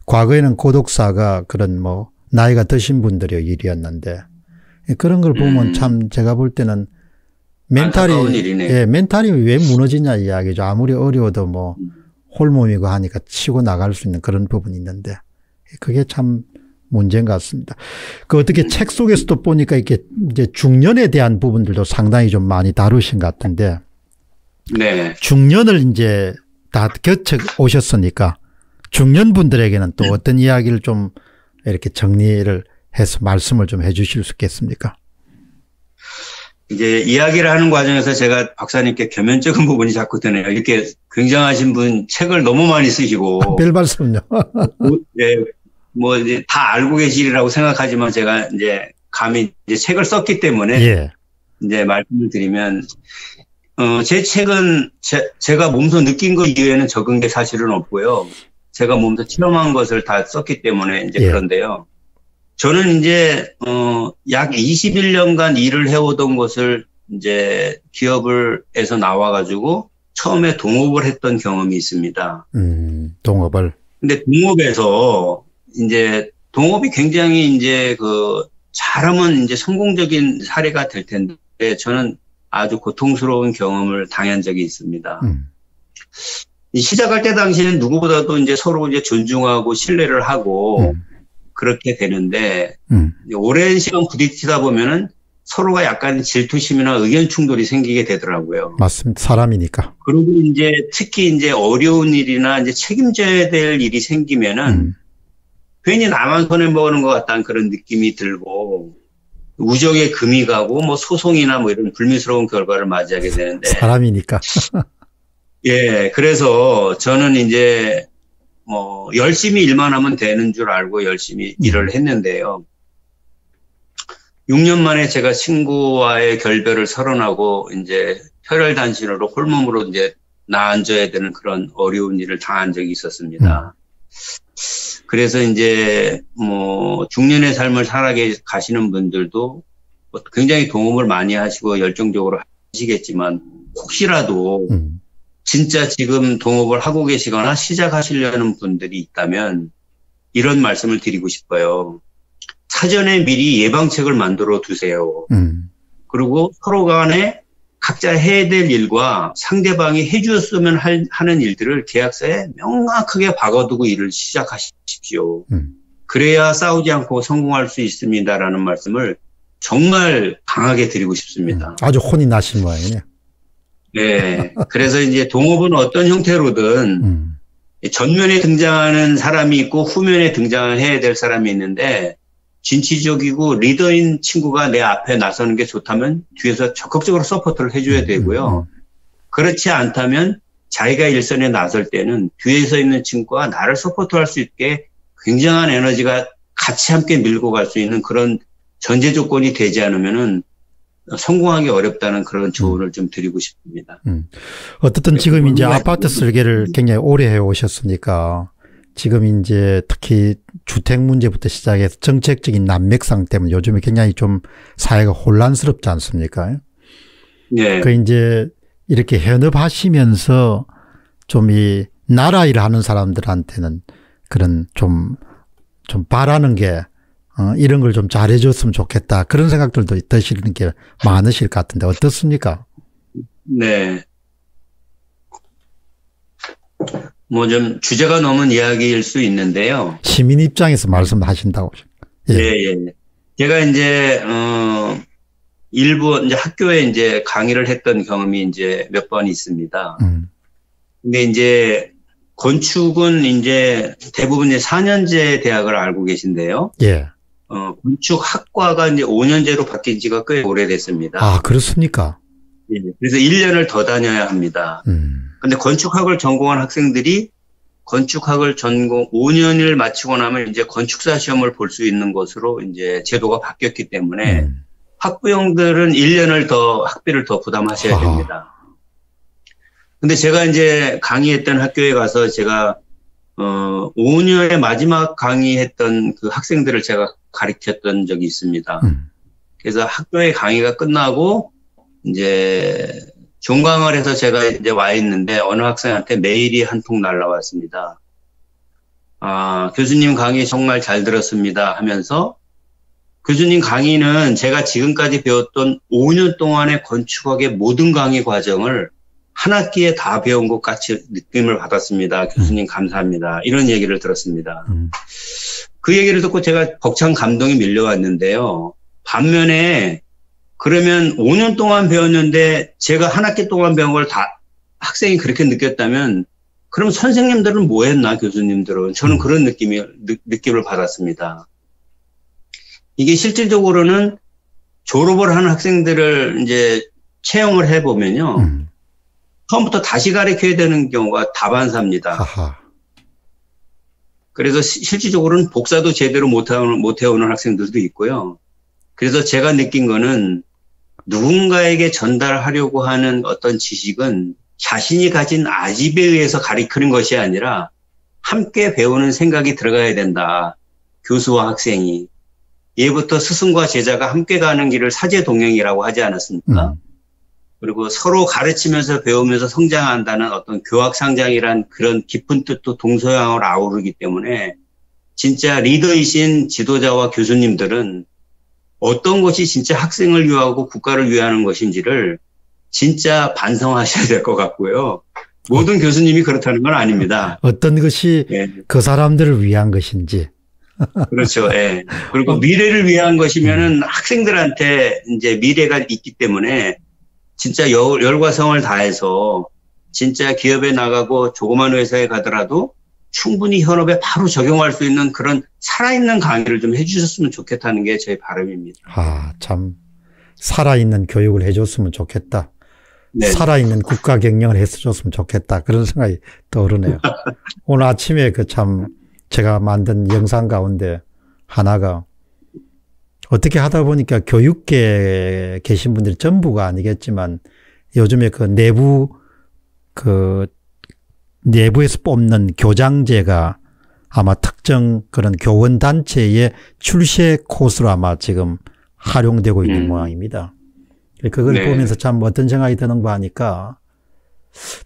과거에는 고독사가 그런 뭐 나이가 드신 분들의 일이었는데 그런 걸 보면 참 제가 볼 때는 멘탈이, 예, 멘탈이 왜 무너지냐 이야기죠. 아무리 어려워도 뭐 홀몸이고 하니까 치고 나갈 수 있는 그런 부분이 있는데 그게 참 문제인 것 같습니다. 그 어떻게 책 속에서도 보니까 이렇게 이제 중년에 대한 부분들도 상당히 좀 많이 다루신 것 같은데. 네. 중년을 이제 다 겪어 오셨으니까 중년 분들에게는 또 어떤 이야기를 좀 이렇게 정리를 해서 말씀을 좀 해 주실 수 있겠습니까? 이제 이야기를 하는 과정에서 제가 박사님께 겸연적인 부분이 자꾸 드네요. 이렇게 굉장하신 분 책을 너무 많이 쓰시고. 별 말씀요. 네. 뭐 이제 다 알고 계시리라고 생각하지만 제가 이제 감히 이제 책을 썼기 때문에 예. 이제 말씀을 드리면 제 책은 제가 몸소 느낀 것 이외에는 적은 게 사실은 없고요. 제가 몸소 체험한 것을 다 썼기 때문에 이제 예. 그런데요. 저는 이제 약 21년간 일을 해오던 것을 이제 기업에서 나와가지고 처음에 동업을 했던 경험이 있습니다. 동업을. 근데 동업에서 이제 동업이 굉장히 이제 그 잘하면 이제 성공적인 사례가 될 텐데 저는 아주 고통스러운 경험을 당한 적이 있습니다. 시작할 때 당시에는 누구보다도 이제 서로 이제 존중하고 신뢰를 하고 그렇게 되는데 오랜 시간 부딪히다 보면은 서로가 약간 질투심이나 의견 충돌이 생기게 되더라고요. 맞습니다. 사람이니까. 그리고 이제 특히 이제 어려운 일이나 이제 책임져야 될 일이 생기면은 괜히 나만 손해보는 것 같다는 그런 느낌이 들고 우정에 금이 가고 뭐 소송이나 뭐 이런 불미스러운 결과를 맞이하게 되는데 사람이니까 예 그래서 저는 이제 열심히 일만 하면 되는 줄 알고 열심히 일을 했는데요 6년 만에 제가 친구와의 결별을 선언하고 이제 혈혈단신으로 홀몸으로 이제 나앉아야 되는 그런 어려운 일을 당한 적이 있었습니다. 그래서 이제 뭐 중년의 삶을 살아가시는 분들도 굉장히 동업을 많이 하시고 열정적으로 하시겠지만 혹시라도 진짜 지금 동업을 하고 계시거나 시작하시려는 분들이 있다면 이런 말씀을 드리고 싶어요. 사전에 미리 예방책을 만들어 두세요. 그리고 서로 간에 각자 해야 될 일과 상대방이 해주었으면 하는 일들을 계약서에 명확하게 박아두고 일을 시작하십시오. 그래야 싸우지 않고 성공할 수 있습니다라는 말씀을 정말 강하게 드리고 싶습니다. 아주 혼이 나신 모양이네요. 네. 그래서 이제 동업은 어떤 형태로든 전면에 등장하는 사람이 있고 후면에 등장해야 될 사람이 있는데 진취적이고 리더인 친구가 내 앞에 나서는 게 좋다면 뒤에서 적극적으로 서포트를 해줘야 되고요. 그렇지 않다면 자기가 일선에 나설 때는 뒤에서 있는 친구가 나를 서포트할 수 있게 굉장한 에너지가 같이 함께 밀고 갈 수 있는 그런 전제 조건이 되지 않으면은 성공하기 어렵다는 그런 조언을 좀 드리고 싶습니다. 어쨌든 지금 이제 아파트 설계를 굉장히 오래 해오셨으니까 지금 이제 특히 주택 문제부터 시작해서 정책적인 난맥상 때문에 요즘에 굉장히 좀 사회가 혼란스럽지 않습니까? 네. 그 이제 이렇게 현업하시면서 좀 이 나라 일을 하는 사람들한테는 그런 좀 바라는 게 이런 걸 좀 잘해줬으면 좋겠다 그런 생각들도 드시는 게 많으실 것 같은데 어떻습니까? 네. 뭐 좀 주제가 넘은 이야기일 수 있는데요. 시민 입장에서 말씀하신다고. 예. 예, 예. 제가 이제 일본 이제 학교에 이제 강의를 했던 경험이 이제 몇 번 있습니다. 근데 이제 건축은 이제 대부분 이제 4년제 대학을 알고 계신데요. 예. 건축학과가 이제 5년제로 바뀐 지가 꽤 오래됐습니다. 아, 그렇습니까? 예. 그래서 1년을 더 다녀야 합니다. 근데 건축학을 전공한 학생들이 건축학을 전공 5년을 마치고 나면 이제 건축사 시험을 볼 수 있는 것으로 이제 제도가 바뀌었기 때문에 학부형들은 1년을 더 학비를 더 부담하셔야 됩니다. 근데 제가 이제 강의했던 학교에 가서 제가 오은유의 마지막 강의했던 그 학생들을 제가 가르쳤던 적이 있습니다. 그래서 학교의 강의가 끝나고 이제 종강을해서 제가 이제 와 있는데 어느 학생한테 메일이 한 통 날라왔습니다. 아, 교수님 강의 정말 잘 들었습니다 하면서, 교수님 강의는 제가 지금까지 배웠던 5년 동안의 건축학의 모든 강의 과정을 한 학기에 다 배운 것 같이 느낌을 받았습니다. 교수님 감사합니다. 이런 얘기를 들었습니다. 그 얘기를 듣고 제가 벅찬 감동이 밀려왔는데요. 반면에 그러면 5년 동안 배웠는데 제가 한 학기 동안 배운 걸 다 학생이 그렇게 느꼈다면 그럼 선생님들은 뭐 했나, 교수님들은. 저는 그런 느낌을 받았습니다. 이게 실질적으로는 졸업을 한 학생들을 이제 채용을 해보면요. 처음부터 다시 가르쳐야 되는 경우가 다반사입니다. 하하. 그래서 실질적으로는 복사도 제대로 못 해오는 학생들도 있고요. 그래서 제가 느낀 거는 누군가에게 전달하려고 하는 어떤 지식은 자신이 가진 아집에 의해서 가르치는 것이 아니라 함께 배우는 생각이 들어가야 된다. 교수와 학생이. 예부터 스승과 제자가 함께 가는 길을 사제동행이라고 하지 않았습니까? 그리고 서로 가르치면서 배우면서 성장한다는 어떤 교학상장이란 그런 깊은 뜻도 동서양으로 아우르기 때문에 진짜 리더이신 지도자와 교수님들은 어떤 것이 진짜 학생을 위하고 국가를 위하는 것인지를 진짜 반성하셔야 될 것 같고요. 모든 교수님이 그렇다는 건 아닙니다. 어떤 것이 예. 그 사람들을 위한 것인지. 그렇죠. 예. 그리고 미래를 위한 것이면은 학생들한테 이제 미래가 있기 때문에 진짜 열과 성을 다해서 진짜 기업에 나가고 조그만 회사에 가더라도 충분히 현업에 바로 적용할 수 있는 그런 살아있는 강의를 좀 해주셨으면 좋겠다는 게 제 바람입니다. 아, 참 살아있는 교육을 해줬으면 좋겠다. 네. 살아있는 국가 경영을 해줬으면 좋겠다. 그런 생각이 떠오르네요. 오늘 아침에 그 참 제가 만든 영상 가운데 하나가 어떻게 하다 보니까 교육계에 계신 분들이 전부가 아니겠지만 요즘에 그 내부에서 뽑는 교장제가 아마 특정 그런 교원 단체의 출세 코스로 아마 지금 활용되고 있는 모양입니다. 그걸 보면서 참 어떤 생각이 드는 거 하니까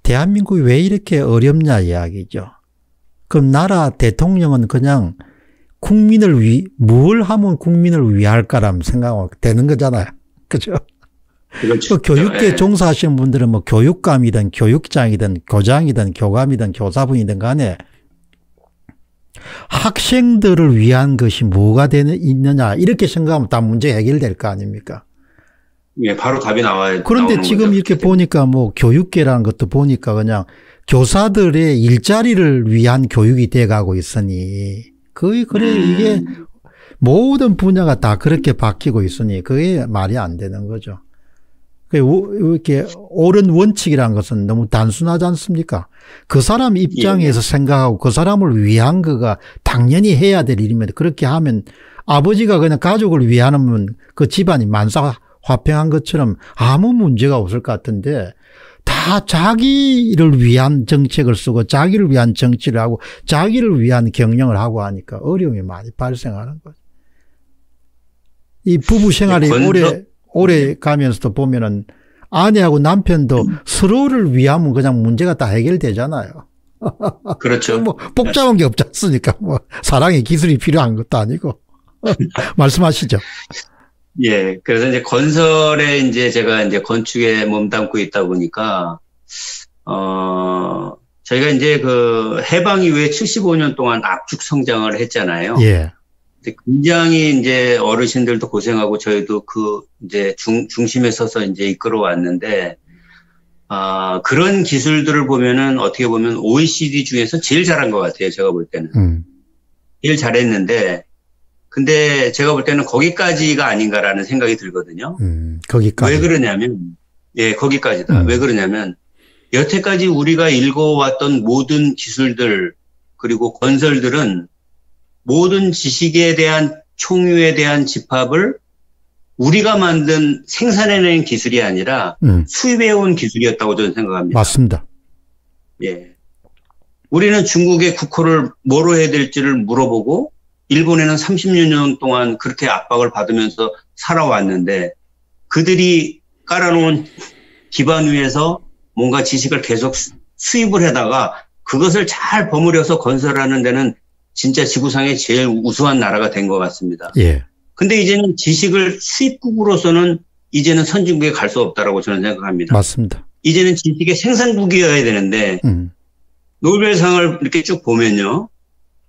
대한민국이 왜 이렇게 어렵냐 이야기죠. 그럼 나라 대통령은 그냥 국민을 뭘 하면 국민을 위할까라는 생각하고 되는 거잖아요. 그죠? 그렇죠. 그 교육계에 종사하시는 분들은 뭐 교육감이든 교육장이든 교장이든 교감이든 교사분이든 간에 학생들을 위한 것이 뭐가 있느냐 이렇게 생각하면 다 문제 해결될 거 아닙니까? 예, 바로 답이 나와요. 그런데 지금 거죠. 이렇게 보니까 뭐 교육계라는 것도 보니까 그냥 교사들의 일자리를 위한 교육이 돼가고 있으니 거의 그래 이게 모든 분야가 다 그렇게 바뀌고 있으니 그게 말이 안 되는 거죠. 이렇게 옳은 원칙이라는 것은 너무 단순하지 않습니까? 그 사람 입장에서 생각하고 그 사람을 위한 거가 당연히 해야 될 일이면 그렇게 하면 아버지가 그냥 가족을 위하면 그 집안이 만사 화평한 것처럼 아무 문제가 없을 것 같은데 다 자기를 위한 정책을 쓰고 자기를 위한 정치를 하고 자기를 위한 경영을 하고 하니까 어려움이 많이 발생하는 거죠. 이 부부 생활이 오래 가면서도 보면은 아내하고 남편도 서로를 위하면 그냥 문제가 다 해결되잖아요. 그렇죠. 뭐 복잡한 게 없지 않습니까? 뭐 사랑의 기술이 필요한 것도 아니고. 말씀하시죠. 예. 그래서 이제 건설에 이제 제가 이제 건축에 몸담고 있다 보니까, 저희가 이제 그 해방 이후에 75년 동안 압축 성장을 했잖아요. 예. 굉장히 이제 어르신들도 고생하고 저희도 그 이제 중심에 서서 이제 이끌어 왔는데, 아, 그런 기술들을 보면은 어떻게 보면 OECD 중에서 제일 잘한 것 같아요. 제가 볼 때는. 제일 잘했는데, 근데 제가 볼 때는 거기까지가 아닌가라는 생각이 들거든요. 거기까지. 왜 그러냐면, 예, 거기까지다. 왜 그러냐면, 여태까지 우리가 읽어왔던 모든 기술들, 그리고 건설들은 모든 지식에 대한 총유에 대한 집합을 우리가 만든 생산해낸 기술이 아니라 수입해온 기술이었다고 저는 생각합니다. 맞습니다. 예. 우리는 중국의 국호를 뭐로 해야 될지를 물어보고 일본에는 36년 동안 그렇게 압박을 받으면서 살아왔는데 그들이 깔아놓은 기반 위에서 뭔가 지식을 계속 수입을 해다가 그것을 잘 버무려서 건설하는 데는 진짜 지구상의 제일 우수한 나라가 된 것 같습니다. 예. 근데 이제는 지식을 수입국으로서는 이제는 선진국에 갈 수 없다라고 저는 생각합니다. 맞습니다. 이제는 지식의 생산국이어야 되는데 노벨상을 이렇게 쭉 보면요.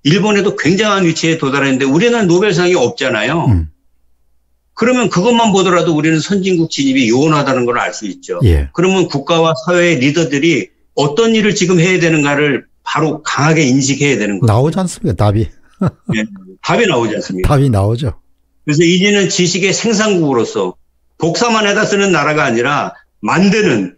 일본에도 굉장한 위치에 도달했는데 우리는 노벨상이 없잖아요. 그러면 그것만 보더라도 우리는 선진국 진입이 요원하다는 걸 알 수 있죠. 예. 그러면 국가와 사회의 리더들이 어떤 일을 지금 해야 되는가를 바로 강하게 인식해야 되는 거죠. 나오지 않습니까? 답이. 네, 답이 나오지 않습니까? 답이 나오죠. 그래서 이제는 지식의 생산국으로서 복사만 해다 쓰는 나라가 아니라 만드는,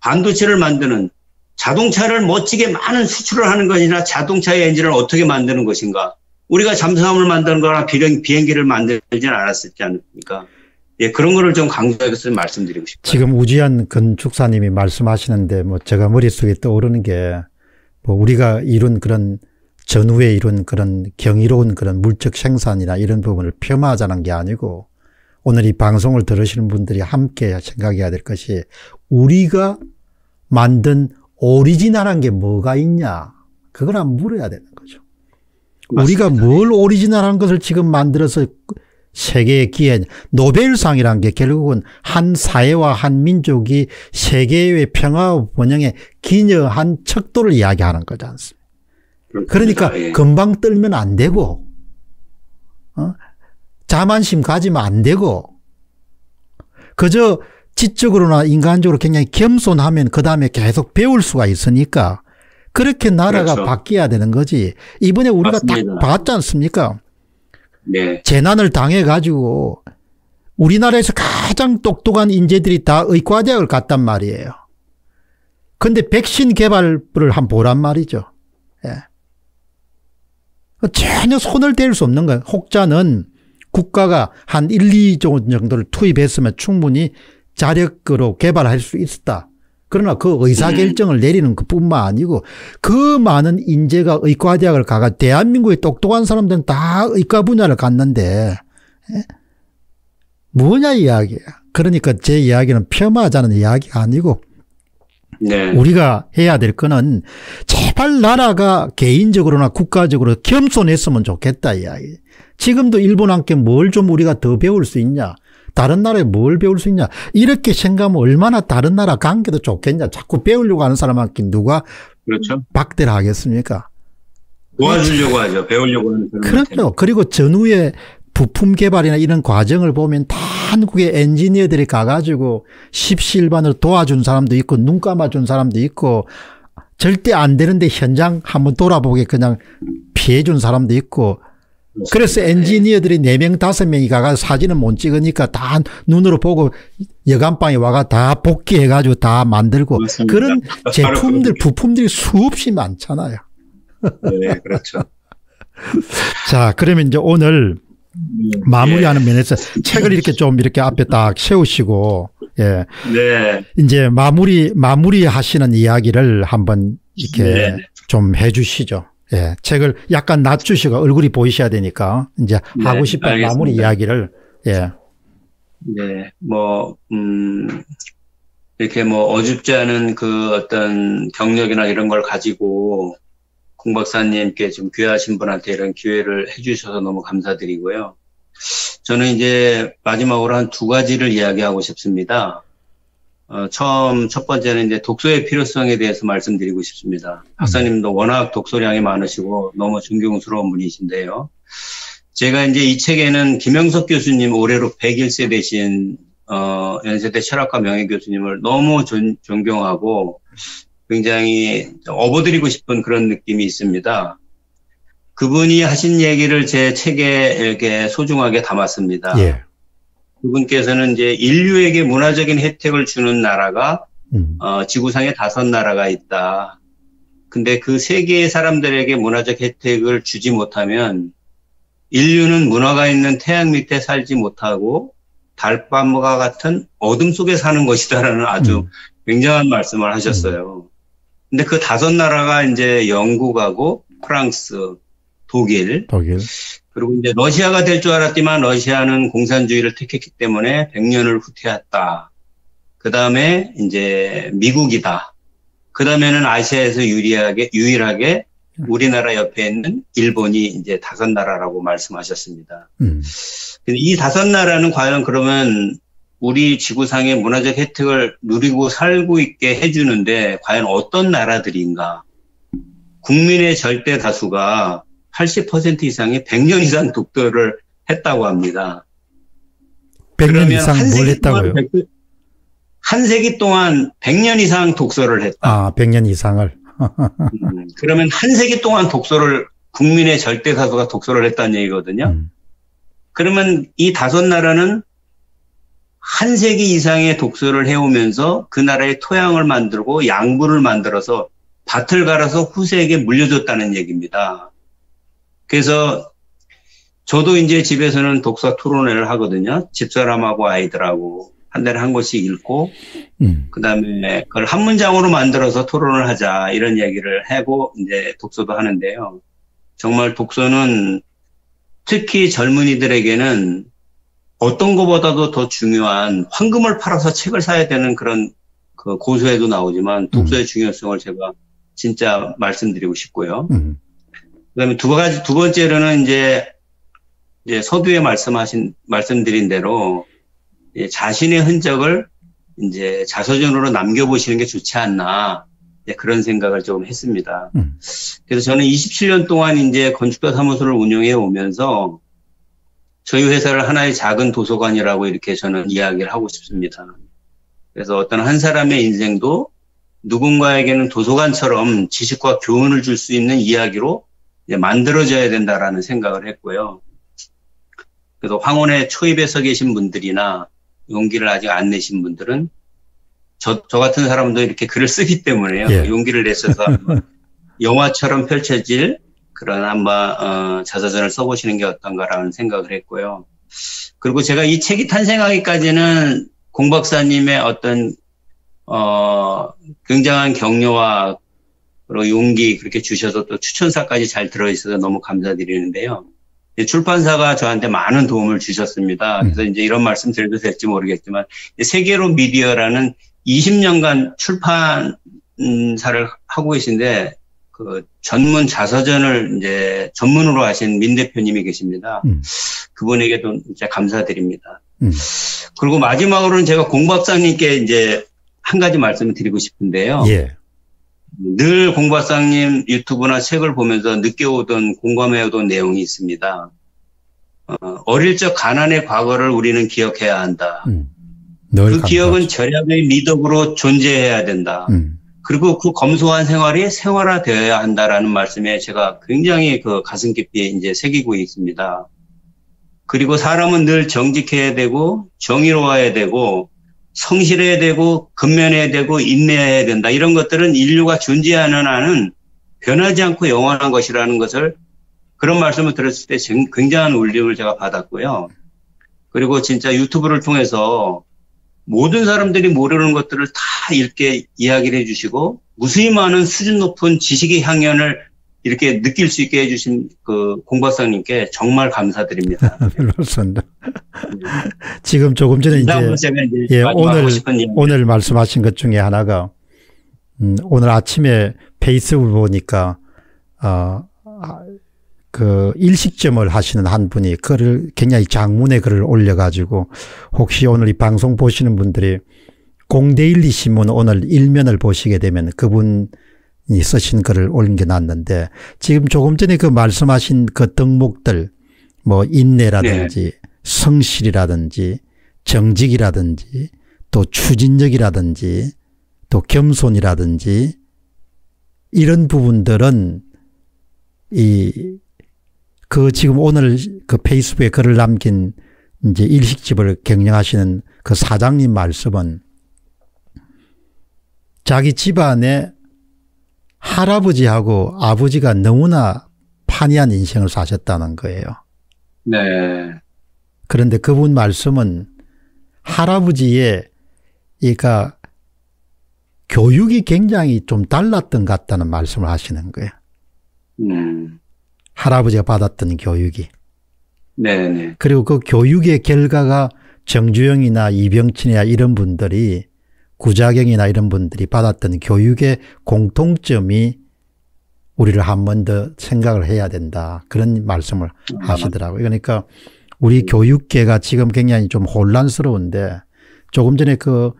반도체를 만드는, 자동차를 멋지게 많은 수출을 하는 것이나 자동차의 엔진을 어떻게 만드는 것인가. 우리가 잠수함을 만드는 거나 비행기를 만들진 않았었지 않습니까? 예, 그런 거를 좀 강조해서 말씀드리고 싶습니다. 지금 우지환 건축사님이 말씀하시는데 뭐 제가 머릿속에 떠오르는 게 뭐 우리가 이룬 그런 전후에 이룬 그런 경이로운 그런 물적 생산이나 이런 부분을 폄하하자는 게 아니고 오늘 이 방송을 들으시는 분들이 함께 생각해야 될 것이 우리가 만든 오리지널한 게 뭐가 있냐 그걸 한번 물어야 되는 거죠. 맞습니다. 우리가 뭘 오리지널한 것을 지금 만들어서 세계의 기회, 노벨상이란 게 결국은 한 사회와 한 민족이 세계의 평화와 번영에 기여한 척도를 이야기하는 거지 않습니까? 그러니까 금방 떨면 안 되고 자만심 가지면 안 되고 그저 지적으로나 인간적으로 굉장히 겸손하면 그다음에 계속 배울 수가 있으니까 그렇게 나라가 그렇죠. 바뀌어야 되는 거지. 이번에 우리가 맞습니다. 딱 봤지 않습니까? 네. 재난을 당해가지고 우리나라에서 가장 똑똑한 인재들이 다 의과대학을 갔단 말이에요. 근데 백신 개발을 한 보란 말이죠. 예. 전혀 손을 댈 수 없는 거예요. 혹자는 국가가 한 1, 2조 정도를 투입했으면 충분히 자력으로 개발할 수 있었다. 그러나 그 의사결정을 내리는 것뿐만 아니고 그 많은 인재가 의과대학을 가가 대한민국의 똑똑한 사람들은 다 의과 분야를 갔는데 뭐냐 이야기야. 그러니까 제 이야기는 폄하하자는 이야기가 아니고 네. 우리가 해야 될 거는 제발 나라가 개인적으로나 국가적으로 겸손했으면 좋겠다 이야기. 지금도 일본한테 뭘 좀 우리가 더 배울 수 있냐. 다른 나라에 뭘 배울 수 있냐. 이렇게 생각하면 얼마나 다른 나라 관계도 좋겠냐. 자꾸 배우려고 하는 사람한테 누가 그렇죠. 박대를 하겠습니까? 도와주려고 하죠. 배우려고 하는 사람한테. 그럼요. 그리고 전후에 부품 개발이나 이런 과정을 보면 다 한국의 엔지니어들이 가가지고 십시일반으로 도와준 사람도 있고 눈 감아준 사람도 있고 절대 안 되는데 현장 한번 돌아보게 그냥 피해준 사람도 있고 그래서 엔지니어들이 4명, 5명이 가서 사진은 못 찍으니까 다 눈으로 보고 여간방에 와가 다 복귀해가지고 다 만들고 맞습니다. 그런 제품들, 부품들이 수없이 많잖아요. 네, 그렇죠. 자, 그러면 이제 오늘 마무리하는 면에서 책을 이렇게 좀 이렇게 앞에 딱 세우시고, 예. 네. 이제 마무리하시는 이야기를 한번 이렇게 네. 좀 해 주시죠. 예, 책을 약간 낮추시고 얼굴이 보이셔야 되니까 이제 네, 하고 싶은 알겠습니다. 마무리 이야기를 예, 네, 뭐 이렇게 뭐 어줍지 않은 그 어떤 경력이나 이런 걸 가지고 공 박사님께 지금 귀하신 분한테 이런 기회를 해주셔서 너무 감사드리고요. 저는 이제 마지막으로 한 두 가지를 이야기하고 싶습니다. 첫 번째는 이제 독서의 필요성에 대해서 말씀드리고 싶습니다. 박사님도 워낙 독서량이 많으시고 너무 존경스러운 분이신데요. 제가 이제 이 책에는 김영석 교수님 올해로 101세 되신 연세대 철학과 명예교수님을 너무 존경하고 굉장히 업어드리고 싶은 그런 느낌이 있습니다. 그분이 하신 얘기를 제 책에 이렇게 소중하게 담았습니다. 예. 그분께서는 이제 인류에게 문화적인 혜택을 주는 나라가 지구상에 5 나라가 있다. 근데 그 3개의 사람들에게 문화적 혜택을 주지 못하면 인류는 문화가 있는 태양 밑에 살지 못하고 달밤과 같은 어둠 속에 사는 것이다라는 아주 굉장한 말씀을 하셨어요. 근데 그 다섯 나라가 이제 영국하고 프랑스, 독일. 그리고 이제 러시아가 될 줄 알았지만 러시아는 공산주의를 택했기 때문에 100년을 후퇴했다. 그 다음에 이제 미국이다. 그 다음에는 아시아에서 유일하게 우리나라 옆에 있는 일본이 이제 다섯 나라라고 말씀하셨습니다. 근데 이 다섯 나라는 과연 그러면 우리 지구상의 문화적 혜택을 누리고 살고 있게 해주는데 과연 어떤 나라들인가? 국민의 절대 다수가 80% 이상이 100년 이상 독도를 했다고 합니다. 100년 이상 뭘 했다고요? 한 세기 동안 100년 이상 독서를 했다. 아, 100년 이상을. 그러면 한 세기 동안 국민의 절대 다수가 독서를 했다는 얘기거든요. 그러면 이 다섯 나라는 한 세기 이상의 독서를 해오면서 그 나라의 토양을 만들고 양분을 만들어서 밭을 갈아서 후세에게 물려줬다는 얘기입니다. 그래서 저도 이제 집에서는 독서 토론회를 하거든요. 집사람하고 아이들하고 한 달에 한 권씩 읽고 그다음에 그걸 한 문장으로 만들어서 토론을 하자 이런 얘기를 하고 이제 독서도 하는데요. 정말 독서는 특히 젊은이들에게는 어떤 것보다도 더 중요한 황금을 팔아서 책을 사야 되는 그런 그 고소에도 나오지만 독서의 중요성을 제가 진짜 말씀드리고 싶고요. 그다음에 두 번째로는 이제 서두에 말씀드린 대로 자신의 흔적을 이제 자서전으로 남겨보시는 게 좋지 않나 그런 생각을 좀 했습니다. 그래서 저는 27년 동안 이제 건축가 사무소를 운영해 오면서 저희 회사를 하나의 작은 도서관이라고 이렇게 저는 이야기를 하고 싶습니다. 그래서 어떤 한 사람의 인생도 누군가에게는 도서관처럼 지식과 교훈을 줄 수 있는 이야기로 이제 만들어져야 된다라는 생각을 했고요. 그래서 황혼의 초입에 서 계신 분들이나 용기를 아직 안 내신 분들은 저 같은 사람도 이렇게 글을 쓰기 때문에요. 예. 용기를 내셔서 영화처럼 펼쳐질 그런 자서전을 써보시는 게 어떤가라는 생각을 했고요. 그리고 제가 이 책이 탄생하기까지는 공 박사님의 어떤 굉장한 격려와 그리고 용기 그렇게 주셔서 또 추천사까지 잘 들어있어서 너무 감사드리는데요. 출판사가 저한테 많은 도움을 주셨습니다. 그래서 이제 이런 말씀 드려도 될지 모르겠지만 세계로 미디어라는 20년간 출판사를 하고 계신데 그 전문 자서전을 이제 전문으로 하신 민 대표님이 계십니다. 그분에게도 진짜 감사드립니다. 그리고 마지막으로는 제가 공 박사님께 이제 한 가지 말씀을 드리고 싶은데요. 예. 늘 공 박사님 유튜브나 책을 보면서 느껴오던 공감해오던 내용이 있습니다. 어릴 적 가난의 과거를 우리는 기억해야 한다. 그 기억은 절약의 미덕으로 존재해야 된다. 그리고 그 검소한 생활이 생활화되어야 한다라는 말씀에 제가 굉장히 그 가슴 깊이 이제 새기고 있습니다. 그리고 사람은 늘 정직해야 되고 정의로워야 되고 성실해야 되고 근면해야 되고 인내해야 된다. 이런 것들은 인류가 존재하는 한은 변하지 않고 영원한 것이라는 것을 그런 말씀을 들었을 때 굉장한 울림을 제가 받았고요. 그리고 진짜 유튜브를 통해서 모든 사람들이 모르는 것들을 다 이렇게 이야기를 해주시고 무수히 많은 수준 높은 지식의 향연을 이렇게 느낄 수 있게 해주신 그 공 박사님께 정말 감사드립니다. 그렇습니다. 지금 조금 전에 이제 오늘 말씀하신 것 중에 하나가 오늘 아침에 페이스북을 보니까 그 일식점을 하시는 한 분이 글을 굉장히 장문의 글을 올려가지고 혹시 오늘 이 방송 보시는 분들이 공데일리 신문 오늘 일면을 보시게 되면 그분이 쓰신 글을 올려놨는데 지금 조금 전에 그 말씀하신 그 덕목들 뭐 인내라든지 네. 성실이라든지 정직이라든지 또 추진력이라든지 또 겸손이라든지 이런 부분들은 그 지금 오늘 그 페이스북에 글을 남긴 이제 일식집을 경영하시는 그 사장님 말씀은 자기 집안에 할아버지하고 아버지가 너무나 판이한 인생을 사셨다는 거예요. 네. 그런데 그분 말씀은 할아버지의 그러니까 교육이 굉장히 좀 달랐던 것 같다는 말씀을 하시는 거예요. 할아버지가 받았던 교육이. 네네. 그리고 그 교육의 결과가 정주영이나 이병철이나 이런 분들이, 구자경이나 이런 분들이 받았던 교육의 공통점이 우리를 한 번 더 생각을 해야 된다, 그런 말씀을 하시더라고요. 그러니까 우리 교육계가 지금 굉장히 좀 혼란스러운데, 조금 전에 그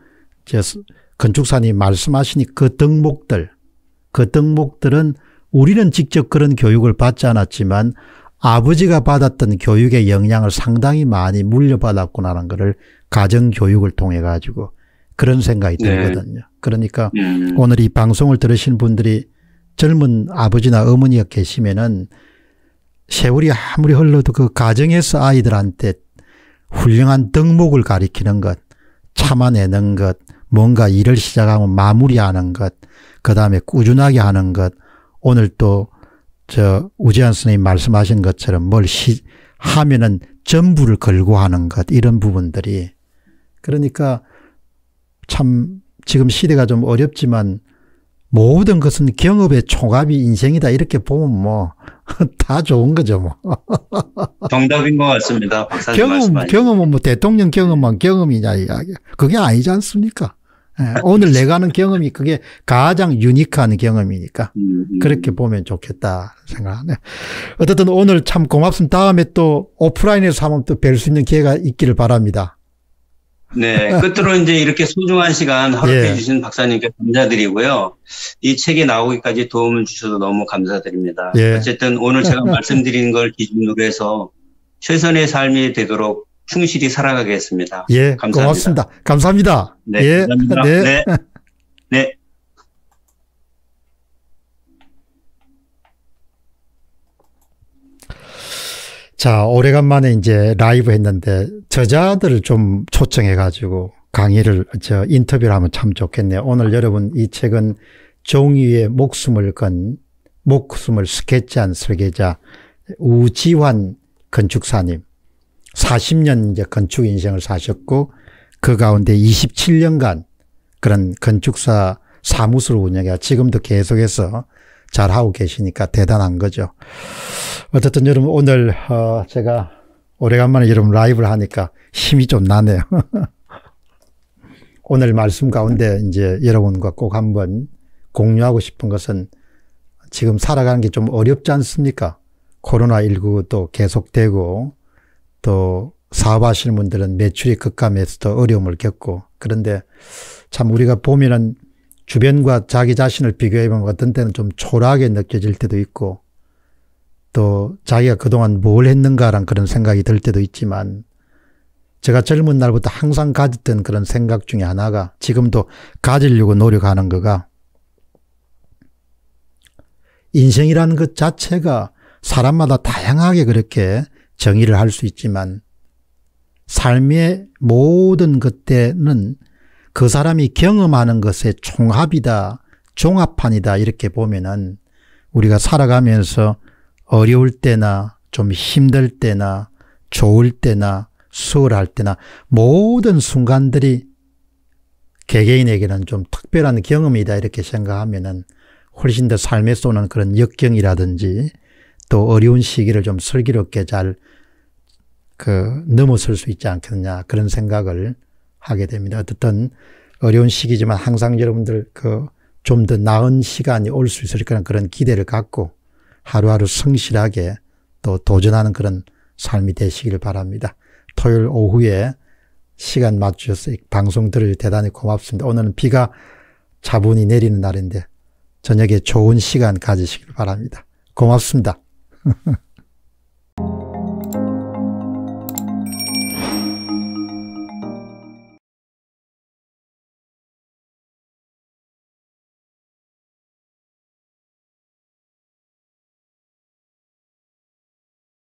건축사님 말씀하시니 그 덕목들은 우리는 직접 그런 교육을 받지 않았지만 아버지가 받았던 교육의 영향을 상당히 많이 물려받았구나라는 것을 가정교육을 통해 가지고 그런 생각이 들거든요. 그러니까 오늘 이 방송을 들으신 분들이 젊은 아버지나 어머니가 계시면은 세월이 아무리 흘러도 그 가정에서 아이들한테 훌륭한 덕목을 가리키는 것, 참아내는 것, 뭔가 일을 시작하면 마무리하는 것, 그 다음에 꾸준하게 하는 것, 오늘 또 우지환 선생님 말씀하신 것처럼 뭘 하면은 전부를 걸고 하는 것, 이런 부분들이. 그러니까 참 지금 시대가 좀 어렵지만 모든 것은 경업의 총합이 인생이다, 이렇게 보면 뭐 다 좋은 거죠 뭐. 정답인 것 같습니다. 박사님 말씀하신 경험은 뭐 대통령 경험만 경험이냐 이야기, 그게 아니지 않습니까? 오늘 내가 하는 경험이 그게 가장 유니크한 경험이니까 그렇게 보면 좋겠다 생각하네요. 어쨌든 오늘 참 고맙습니다. 다음에 또 오프라인에서 한번 또 뵐 수 있는 기회가 있기를 바랍니다. 네, 끝으로 이제 이렇게 소중한 시간 허락해 주신 박사님께 감사드리고요. 이 책이 나오기까지 도움을 주셔서 너무 감사드립니다. 어쨌든 오늘 제가 말씀드린 걸 기준으로 해서 최선의 삶이 되도록 충실히 살아가겠습니다. 감사합니다. 고맙습니다. 감사합니다. 네, 감사합니다. 네. 네. 자, 오래간만에 이제 라이브 했는데 저자들을 좀 초청해가지고 강의를, 인터뷰를 하면 참 좋겠네요. 오늘 여러분, 이 책은 종이 위에 목숨을 스케치한 설계자 우지환 건축사님. 40년 이제 건축 인생을 사셨고, 그 가운데 27년간 그런 건축사 사무소를 운영해, 지금도 계속해서 잘하고 계시니까 대단한 거죠. 어쨌든 여러분, 오늘 제가 오래간만에 여러분 라이브를 하니까 힘이 좀 나네요. 오늘 말씀 가운데 이제 여러분과 꼭 한번 공유하고 싶은 것은, 지금 살아가는 게 좀 어렵지 않습니까? 코로나19도 계속되고, 또 사업하시는 분들은 매출이 급감해서도 어려움을 겪고, 그런데 참 우리가 보면은 주변과 자기 자신을 비교해보면 어떤 때는 좀 초라하게 느껴질 때도 있고, 또 자기가 그동안 뭘 했는가란 그런 생각이 들 때도 있지만, 제가 젊은 날부터 항상 가졌던 그런 생각 중에 하나가, 지금도 가지려고 노력하는 거가, 인생이라는 것 자체가 사람마다 다양하게 그렇게 정의를 할 수 있지만, 삶의 모든 것 때는 그 사람이 경험하는 것의 총합이다, 종합판이다, 이렇게 보면은 우리가 살아가면서 어려울 때나 좀 힘들 때나 좋을 때나 수월할 때나 모든 순간들이 개개인에게는 좀 특별한 경험이다, 이렇게 생각하면은 훨씬 더 삶에 쏘는 그런 역경이라든지 또 어려운 시기를 좀 슬기롭게 잘 넘어설 수 있지 않겠느냐, 그런 생각을 하게 됩니다. 어쨌든 어려운 시기지만 항상 여러분들 좀 더 나은 시간이 올 수 있을 거라는 그런 기대를 갖고 하루하루 성실하게 또 도전하는 그런 삶이 되시길 바랍니다. 토요일 오후에 시간 맞추셔서 방송 들을 대단히 고맙습니다. 오늘은 비가 차분히 내리는 날인데 저녁에 좋은 시간 가지시길 바랍니다. 고맙습니다.